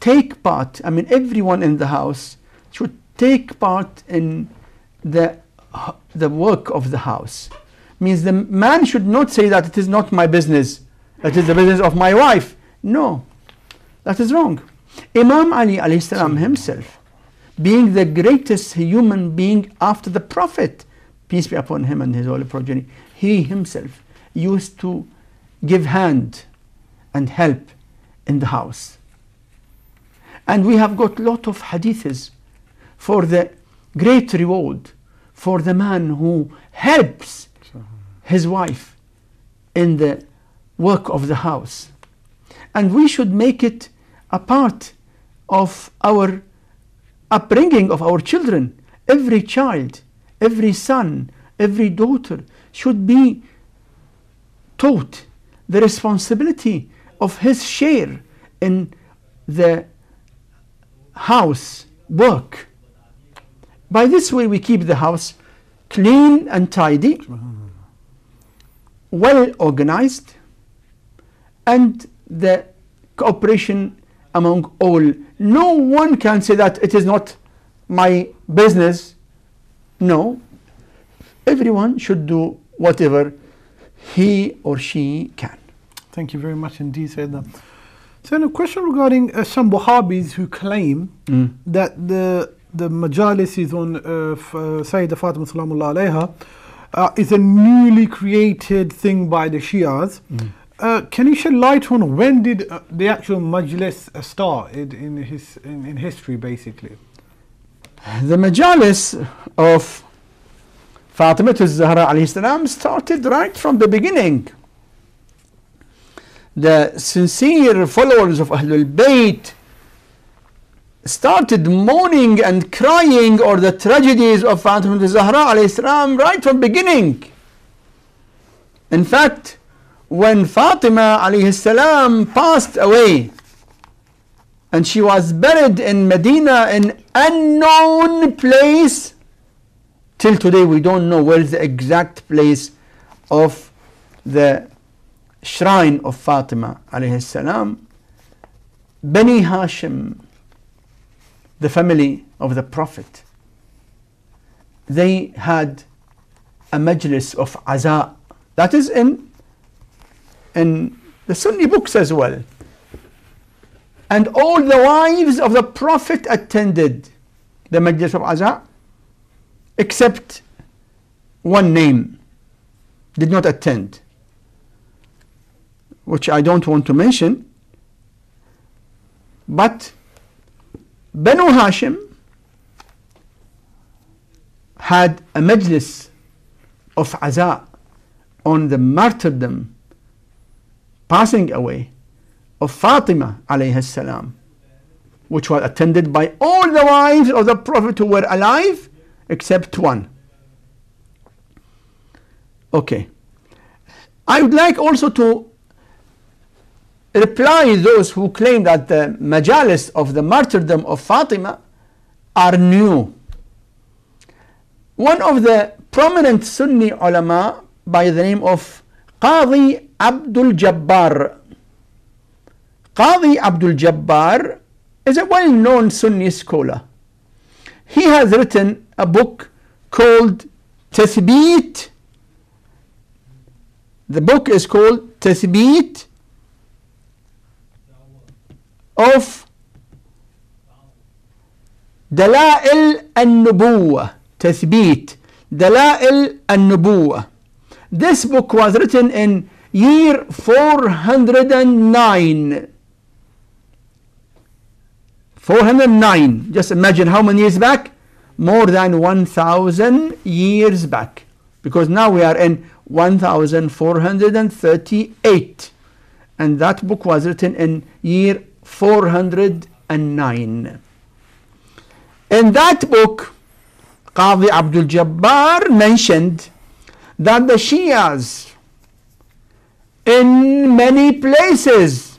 take part, I mean everyone in the house should take part in the work of the house. Means the man should not say that it is not my business, that is the business of my wife. No, that is wrong. Imam Ali alayhi salam himself, being the greatest human being after the Prophet, peace be upon him and his holy progeny, he himself used to give hand and help in the house. And we have got lot of hadiths for the great reward for the man who helps his wife in the work of the house. And we should make it a part of our upbringing of our children. Every child, every son, every daughter should be taught the responsibility of his share in the house work. By this way we keep the house clean and tidy, well organized, and the cooperation among all. No one can say that it is not my business. No, everyone should do whatever he or she can. Thank you very much indeed, Sayyidina. So a question regarding some Wahhabis who claim that the majalis is on Sayyida Fatima Salamullah Alayha is a newly created thing by the Shias. Can you shed light on when did the actual majlis start in history, basically? The majalis of Fatima al-Zahra alayhi salam started right from the beginning. The sincere followers of Ahlul Bayt started mourning and crying or the tragedies of Fatima al-Zahra alayhi salam right from beginning. In fact, when Fatima alayhi salam passed away and she was buried in Medina, an unknown place, till today we don't know where is the exact place of the shrine of Fatima alayhi salam. Bani Hashim, the family of the Prophet, they had a majlis of aza. That is in the Sunni books as well. And all the wives of the Prophet attended the majlis of aza, except one name did not attend, which I don't want to mention. But Banu Hashim had a majlis of aza on the martyrdom, passing away of Fatima alayhi salam, which was attended by all the wives of the Prophet who were alive except one. Okay, I would like also to reply those who claim that the majalis of the martyrdom of Fatima are new. One of the prominent Sunni ulama by the name of Qadi Abdul Jabbar. Qadi Abdul Jabbar is a well-known Sunni scholar. He has written a book called Tathbeet. The book is called Tathbeet of Dala'il An-Nubuwa. Tathbeet Dala'il An-Nubuwa. This book was written in year 409. 409. Just imagine how many years back? More than 1,000 years back. Because now we are in 1438. And that book was written in year 409. In that book, Qadi Abdul Jabbar mentioned that the Shias in many places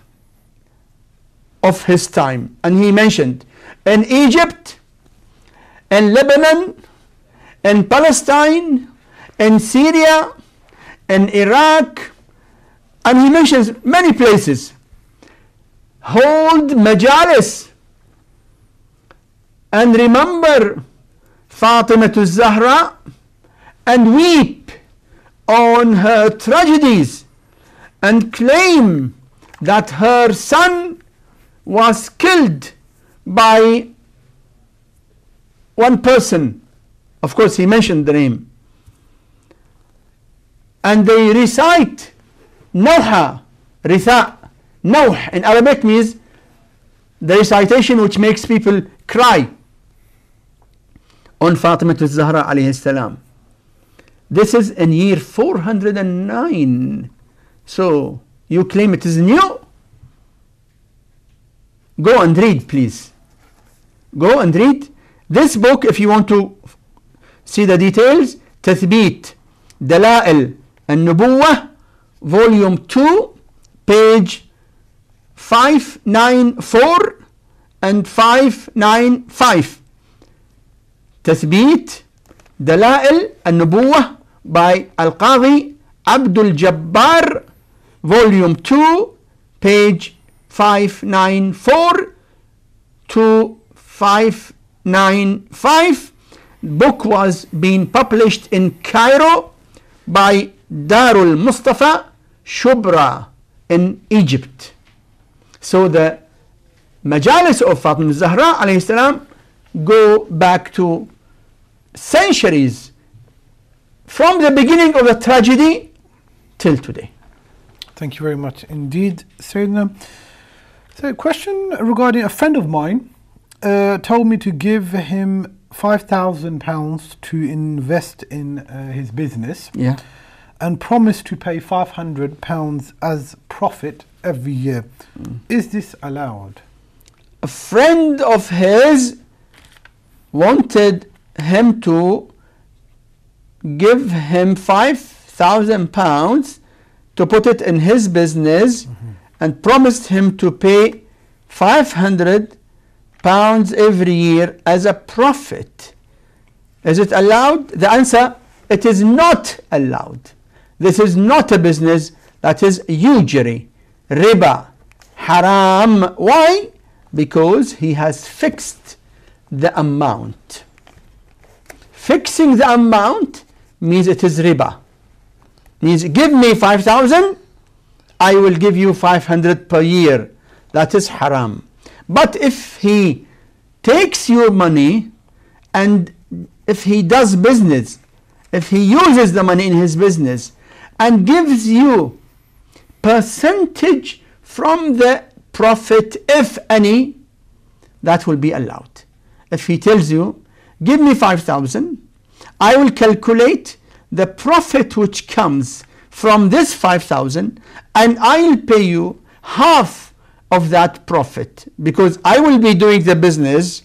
of his time, and he mentioned in Egypt, in Lebanon, in Palestine, in Syria, in Iraq, and he mentions many places, hold majalis and remember Fatima al-Zahra and weep on her tragedies and claim that her son was killed by one person. Of course, he mentioned the name. And they recite Nawha, Ritha. Nawh in Arabic means the recitation which makes people cry on Fatima al-Zahra alayhi salam. This is in year 409. So you claim it is new? Go and read, please. Go and read this book if you want to see the details. Tathbeet Dala'il An-Nubuwa, volume 2, page 594 and 595. Tathbeet Dala'il An-Nubuwa by Al-Qadi Abdul Jabbar, volume 2, page 594 to 595. Book was being published in Cairo by Darul Mustafa Shubra in Egypt. So the majalis of Fatima al-Zahra alayhi salam go back to centuries, from the beginning of the tragedy till today. Thank you very much indeed, Sayyidina. So a question regarding a friend of mine told me to give him £5,000 to invest in his business, yeah, and promised to pay £500 as profit every year. Is this allowed? a friend of his wanted him to give him 5,000 pounds to put it in his business, and promised him to pay 500 pounds every year as a profit. Is it allowed? The answer, it is not allowed. This is not a business, that is usury, riba, haram. Why? Because he has fixed the amount. Fixing the amount means it is riba. Means give me 5,000, I will give you 500 per year. That is haram. But if he takes your money, and if he does business, if he uses the money in his business and gives you percentage from the profit, if any, that will be allowed. If he tells you, give me 5,000, I will calculate the profit which comes from this 5,000, and I will pay you half of that profit, because I will be doing the business,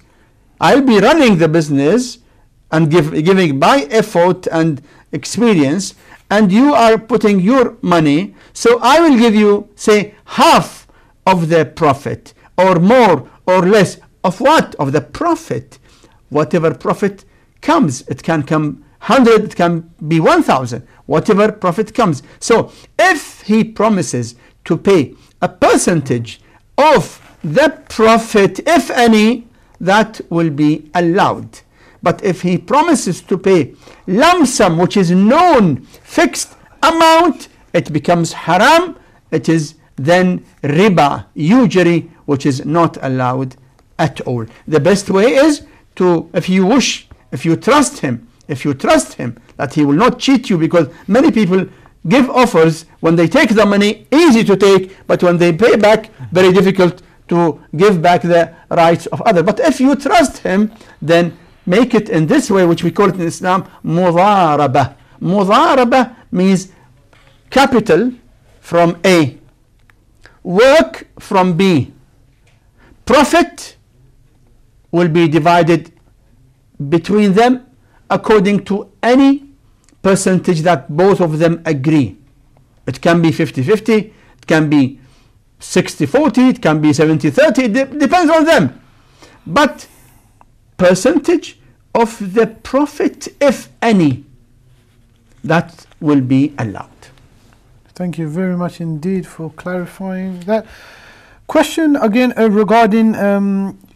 I will be running the business and giving by effort and experience, and you are putting your money, so I will give you, say, half of the profit, or more or less. Of what? Of the profit. Whatever profit comes, it can come 100, it can be 1,000, whatever profit comes. So if he promises to pay a percentage of the profit, if any, that will be allowed. But if he promises to pay lump sum, which is known fixed amount, it becomes haram. It is then riba, usury, which is not allowed at all. The best way is to, if you wish, if you trust him, that he will not cheat you, because many people give offers, when they take the money, easy to take, but when they pay back, very difficult to give back the rights of others. But if you trust him, then make it in this way, which we call it in Islam, مضاربة. مضاربة means capital from A, work from B. Profit will be divided between them according to any percentage that both of them agree. It can be 50-50, it can be 60-40, it can be 70-30, it depends on them. But percentage of the profit, if any, that will be allowed. Thank you very much indeed for clarifying that. Question again regarding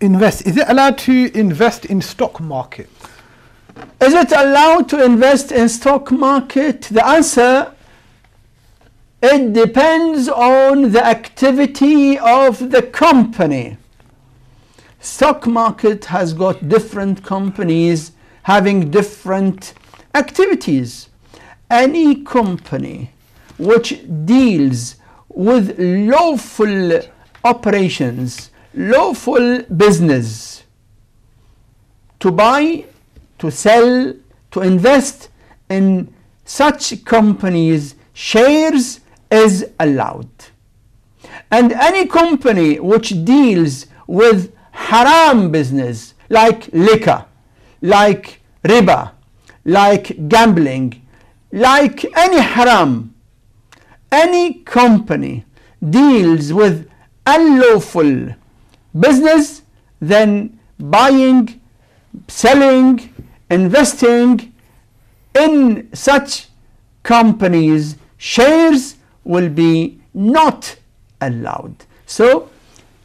invest. Is it allowed to invest in stock market? Is it allowed to invest in stock market? The answer, it depends on the activity of the company. Stock market has got different companies having different activities. Any company which deals with lawful operations, lawful business, to buy, to sell, to invest in such companies' shares is allowed. And any company which deals with haram business, like liquor, like riba, like gambling, like any haram, any company deals with unlawful business, then buying, selling, investing in such companies' shares will be not allowed. So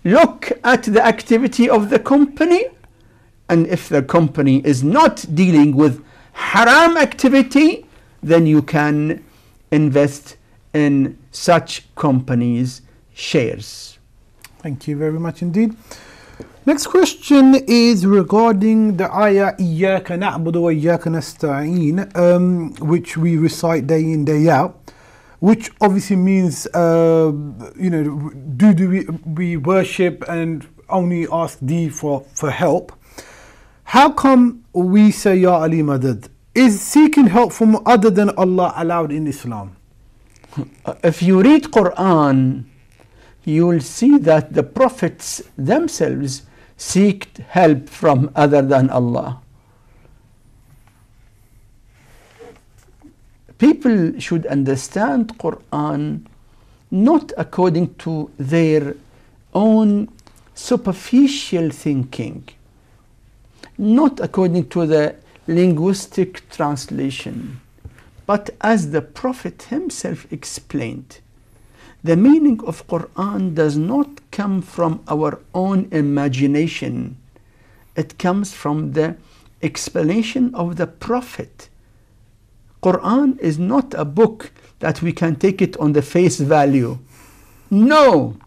look at the activity of the company, and if the company is not dealing with haram activity, then you can invest in such companies' shares. Thank you very much indeed. Next question is regarding the ayah Iyyaka na'budu wa iyyaka nasta'in, which we recite day in, day out, which obviously means, do we worship and only ask thee for help. How come we say Ya Ali Madad? Is seeking help from other than Allah allowed in Islam? If you read Quran, you will see that the prophets themselves seek help from other than Allah. People should understand Quran not according to their own superficial thinking, not according to the linguistic translation, but as the Prophet himself explained, the meaning of Quran does not come from our own imagination. It comes from the explanation of the Prophet. Quran is not a book that we can take it on the face value. No!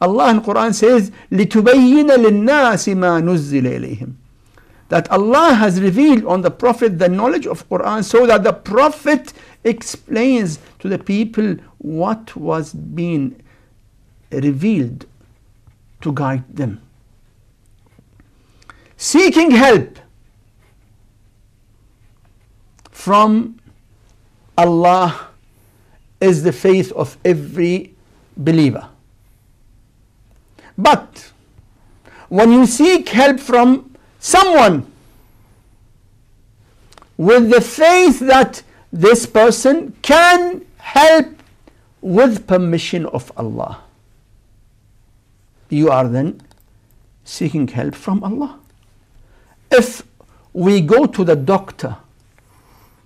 Allah in Quran says, لِتُبَيِّنَ لِلنَّاسِ مَا نُزِّلَ إِلَيْهِمْ, that Allah has revealed on the Prophet the knowledge of Quran so that the Prophet explains to the people what was being revealed to guide them. Seeking help from Allah is the faith of every believer. But when you seek help from someone with the faith that this person can help with permission of Allah, you are then seeking help from Allah. If we go to the doctor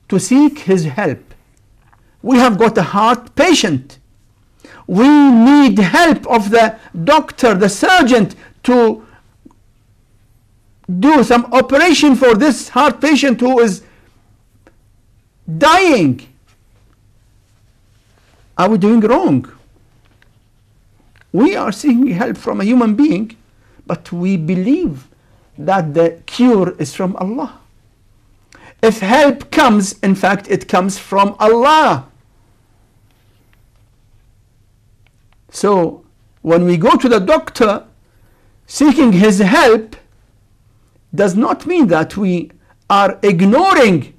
to seek his help, we have got a heart patient. We need help of the doctor, the surgeon, to do some operation for this heart patient who is dying. Are we doing wrong? We are seeking help from a human being, but we believe that the cure is from Allah. If help comes, in fact, it comes from Allah. So, when we go to the doctor seeking his help, does not mean that we are ignoring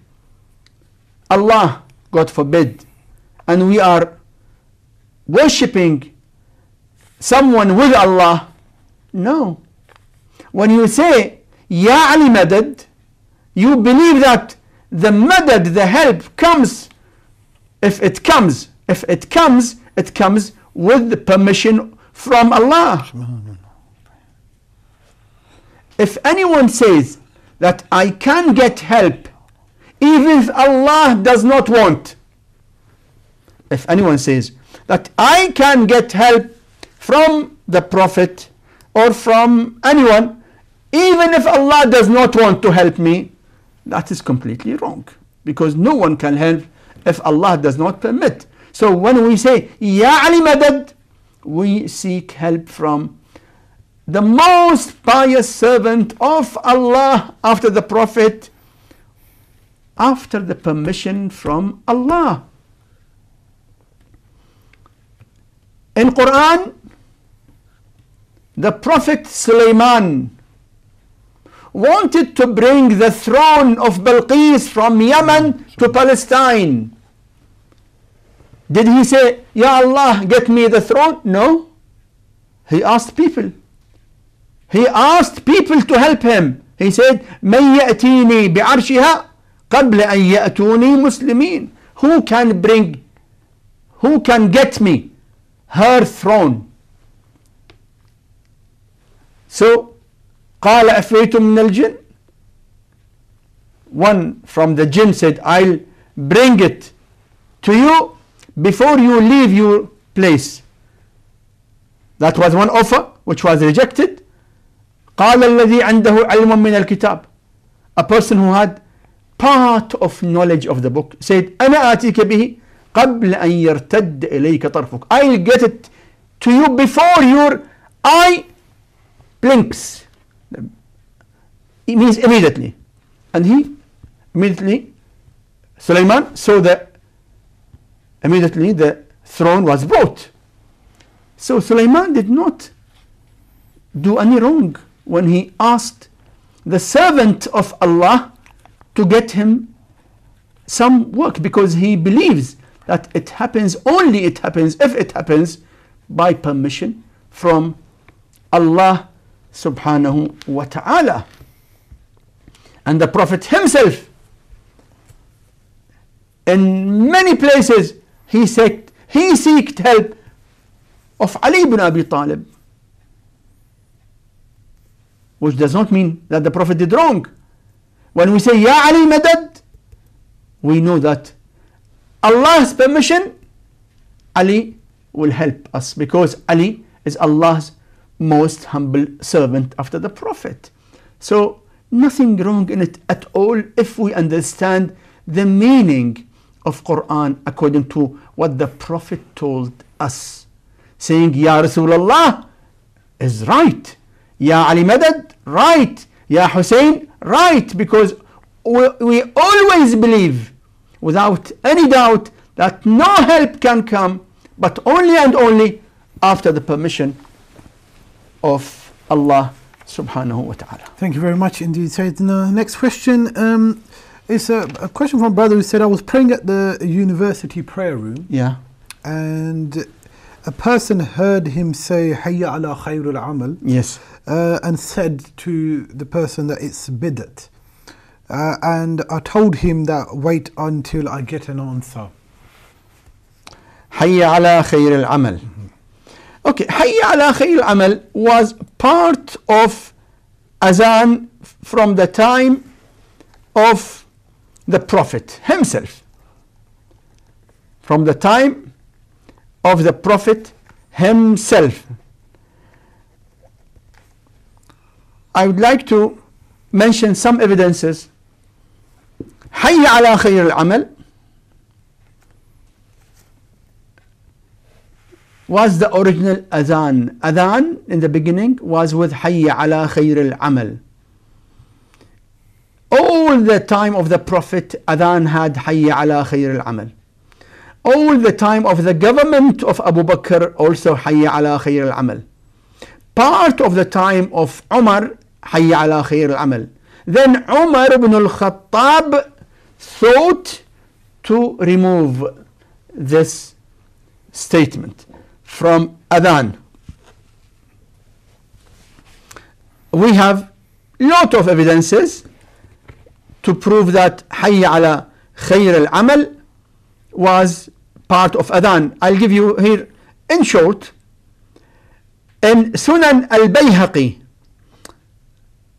Allah, God forbid, and we are worshipping someone with Allah. No. When you say, Ya Ali Madad, you believe that the madad, the help, comes. If it comes, it comes with the permission from Allah. If anyone says that I can get help even if Allah does not want, if anyone says that I can get help from the Prophet or from anyone even if Allah does not want to help me, that is completely wrong, because no one can help if Allah does not permit. So when we say Ya Ali Madad, we seek help from the most pious servant of Allah after the Prophet, after the permission from Allah. In Quran, the Prophet Sulaiman wanted to bring the throne of Balqis from Yemen to Palestine. Did he say, Ya Allah, get me the throne? No. He asked people. He asked people to help him. He said, "Man ya'tini bi'arshiha qabla an ya'tuni muslimin." Who can get me her throne? So, قال أفريت من الجن. One from the jinn said, "I'll bring it to you before you leave your place." That was one offer which was rejected. قال الذي عنده علم من الكتاب, a person who had part of knowledge of the book, said, أنا آتيك به قبل أن يرتد إليك طرفك. I'll get it to you before your eye blinks. It means immediately. And he immediately, Sulaiman, so that immediately the throne was brought. So Sulaiman did not do any wrong when he asked the servant of Allah to get him some work, because he believes that it happens if it happens by permission from Allah subhanahu wa ta'ala. And the Prophet himself, in many places, he sought help of Ali ibn Abi Talib, which does not mean that the Prophet did wrong. When we say, Ya Ali Madad, we know that Allah's permission, Ali will help us, because Ali is Allah's most humble servant after the Prophet. So nothing wrong in it at all if we understand the meaning of Quran according to what the Prophet told us. Saying Ya Rasulullah is right, Ya Ali Madad right, Ya Hussein right, because we always believe without any doubt that no help can come but only and only after the permission of Allah subhanahu wa ta'ala. Thank you very much indeed, Sayyidina. Next question is a question from a brother who said, I was praying at the university prayer room, yeah, and a person heard him say Hayya ala khairul amal, yes, and said to the person that it's bid'at. And I told him that wait until I get an answer. Hayya ala khairul amal. Okay, Hayya ala khairul amal was part of Azan from the time of the Prophet himself. From the time of the Prophet himself. I would like to mention some evidences. Hayya ala khair al-amal was the original adhan. Adhan in the beginning was with Hayya ala khair al-amal. All the time of the Prophet, adhan had Hayya ala khair al-amal. All the time of the government of Abu Bakr, also Hayya ala khair al-amal. Part of the time of Umar, Hayya ala khair al-amal. Then Umar ibn al-Khattab thought to remove this statement from adhan. We have a lot of evidences to prove that Hayya ala khair al-amal was part of adhan. I'll give you here in short. In Sunan Al-Bayhaqi,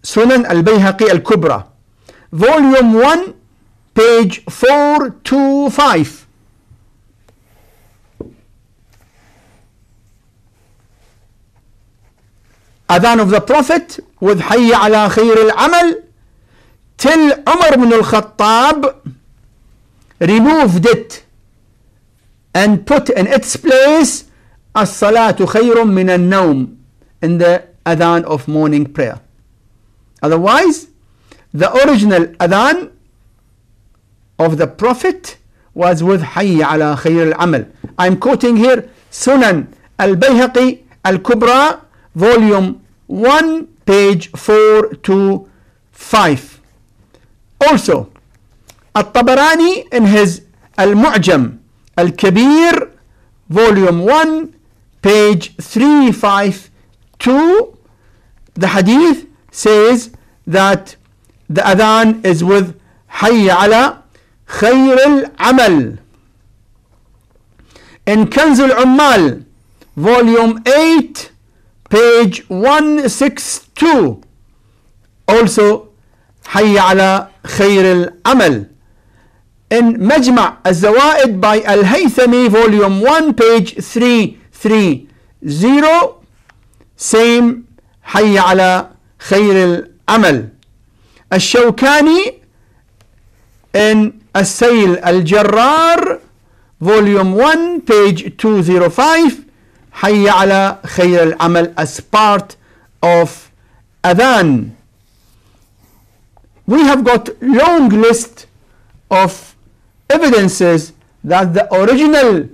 Sunan Al-Bayhaqi Al-Kubra, volume 1, page 425. Adhan of the Prophet with Hayya ala khair al-amal till Umar ibn al-Khattab removed it and put in its place as-salatu khayrun min an-nawm in the adhan of morning prayer. Otherwise, the original adhan of the Prophet was with Hayya ala khayr al-amal. I'm quoting here Sunan al-Bayhaqi al-Kubra, volume 1, page 425. Also, At-Tabarani in his Al Mu'jam Al Kabir, volume 1, page 352, the hadith says that the adhan is with Hayya ala khair al-amal. In Kanzul Ummal, volume 8, page 162, also Hayya ala khair al-amal. In Majma' al-Zawaid by Al-Haythami, volume 1, page 330, same Hayya ala khair al-amal. Al-Shawkani in Al-Sayil al-Jarrar, volume 1, page 205, Hayya ala khair al-amal as part of adhan. We have got long list of evidences that the original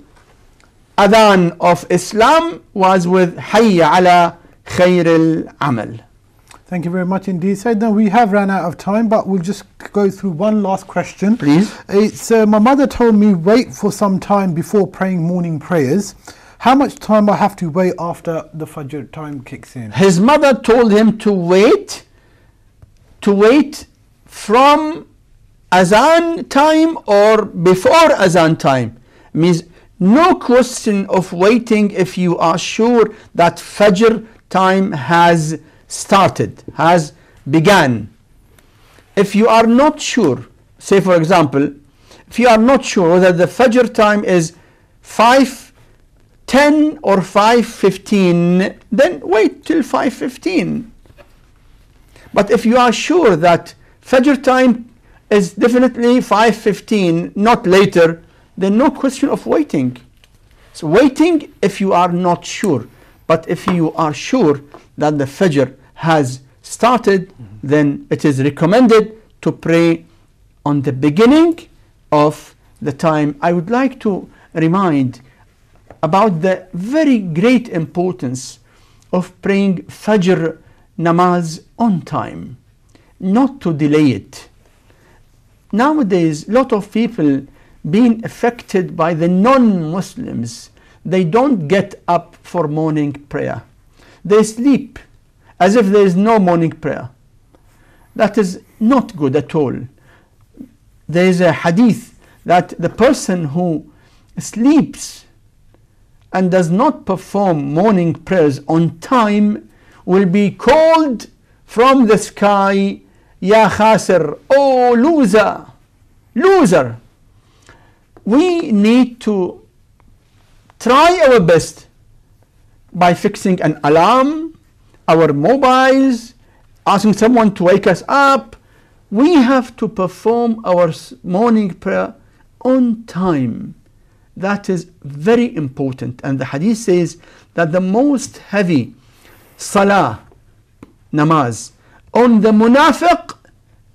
adhan of Islam was with Hayya ala khair al-amal. Thank you very much indeed, Sayyidina. We have run out of time, but we'll just go through one last question. Please. It's my mother told me wait for some time before praying morning prayers. How much time I have to wait after the Fajr time kicks in? His mother told him to wait from Azan time or before Azan time. Means no question of waiting if you are sure that Fajr time has started, has begun. If you are not sure, say for example, if you are not sure whether the Fajr time is 5:10 or 5:15, then wait till 5:15. But if you are sure that Fajr time is definitely 5:15, not later, then no question of waiting. So waiting if you are not sure. But if you are sure that the Fajr has started, then it is recommended to pray on the beginning of the time. I would like to remind about the very great importance of praying Fajr namaz on time, not to delay it. Nowadays, a lot of people being affected by the non-Muslims, they don't get up for morning prayer. They sleep as if there is no morning prayer. That is not good at all. There is a hadith that the person who sleeps and does not perform morning prayers on time will be called from the sky, Ya Khasir, oh loser, loser. We need to try our best by fixing an alarm, our mobiles, asking someone to wake us up. We have to perform our morning prayer on time. That is very important. And the hadith says that the most heavy salah, namaz, on the munafiq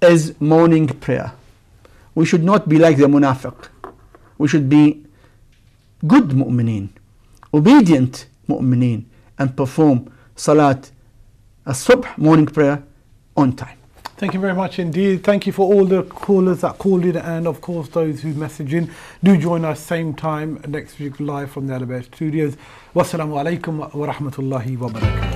is morning prayer. We should not be like the munafiq. We should be good mu'mineen, obedient mu'mineen, and perform salat as-subh, morning prayer, on time. Thank you very much indeed. Thank you for all the callers that called in, and of course those who message in. Do join us same time next week live from the Al Bayt studios. Wassalamu alaikum wa rahmatullahi wa barakatuh.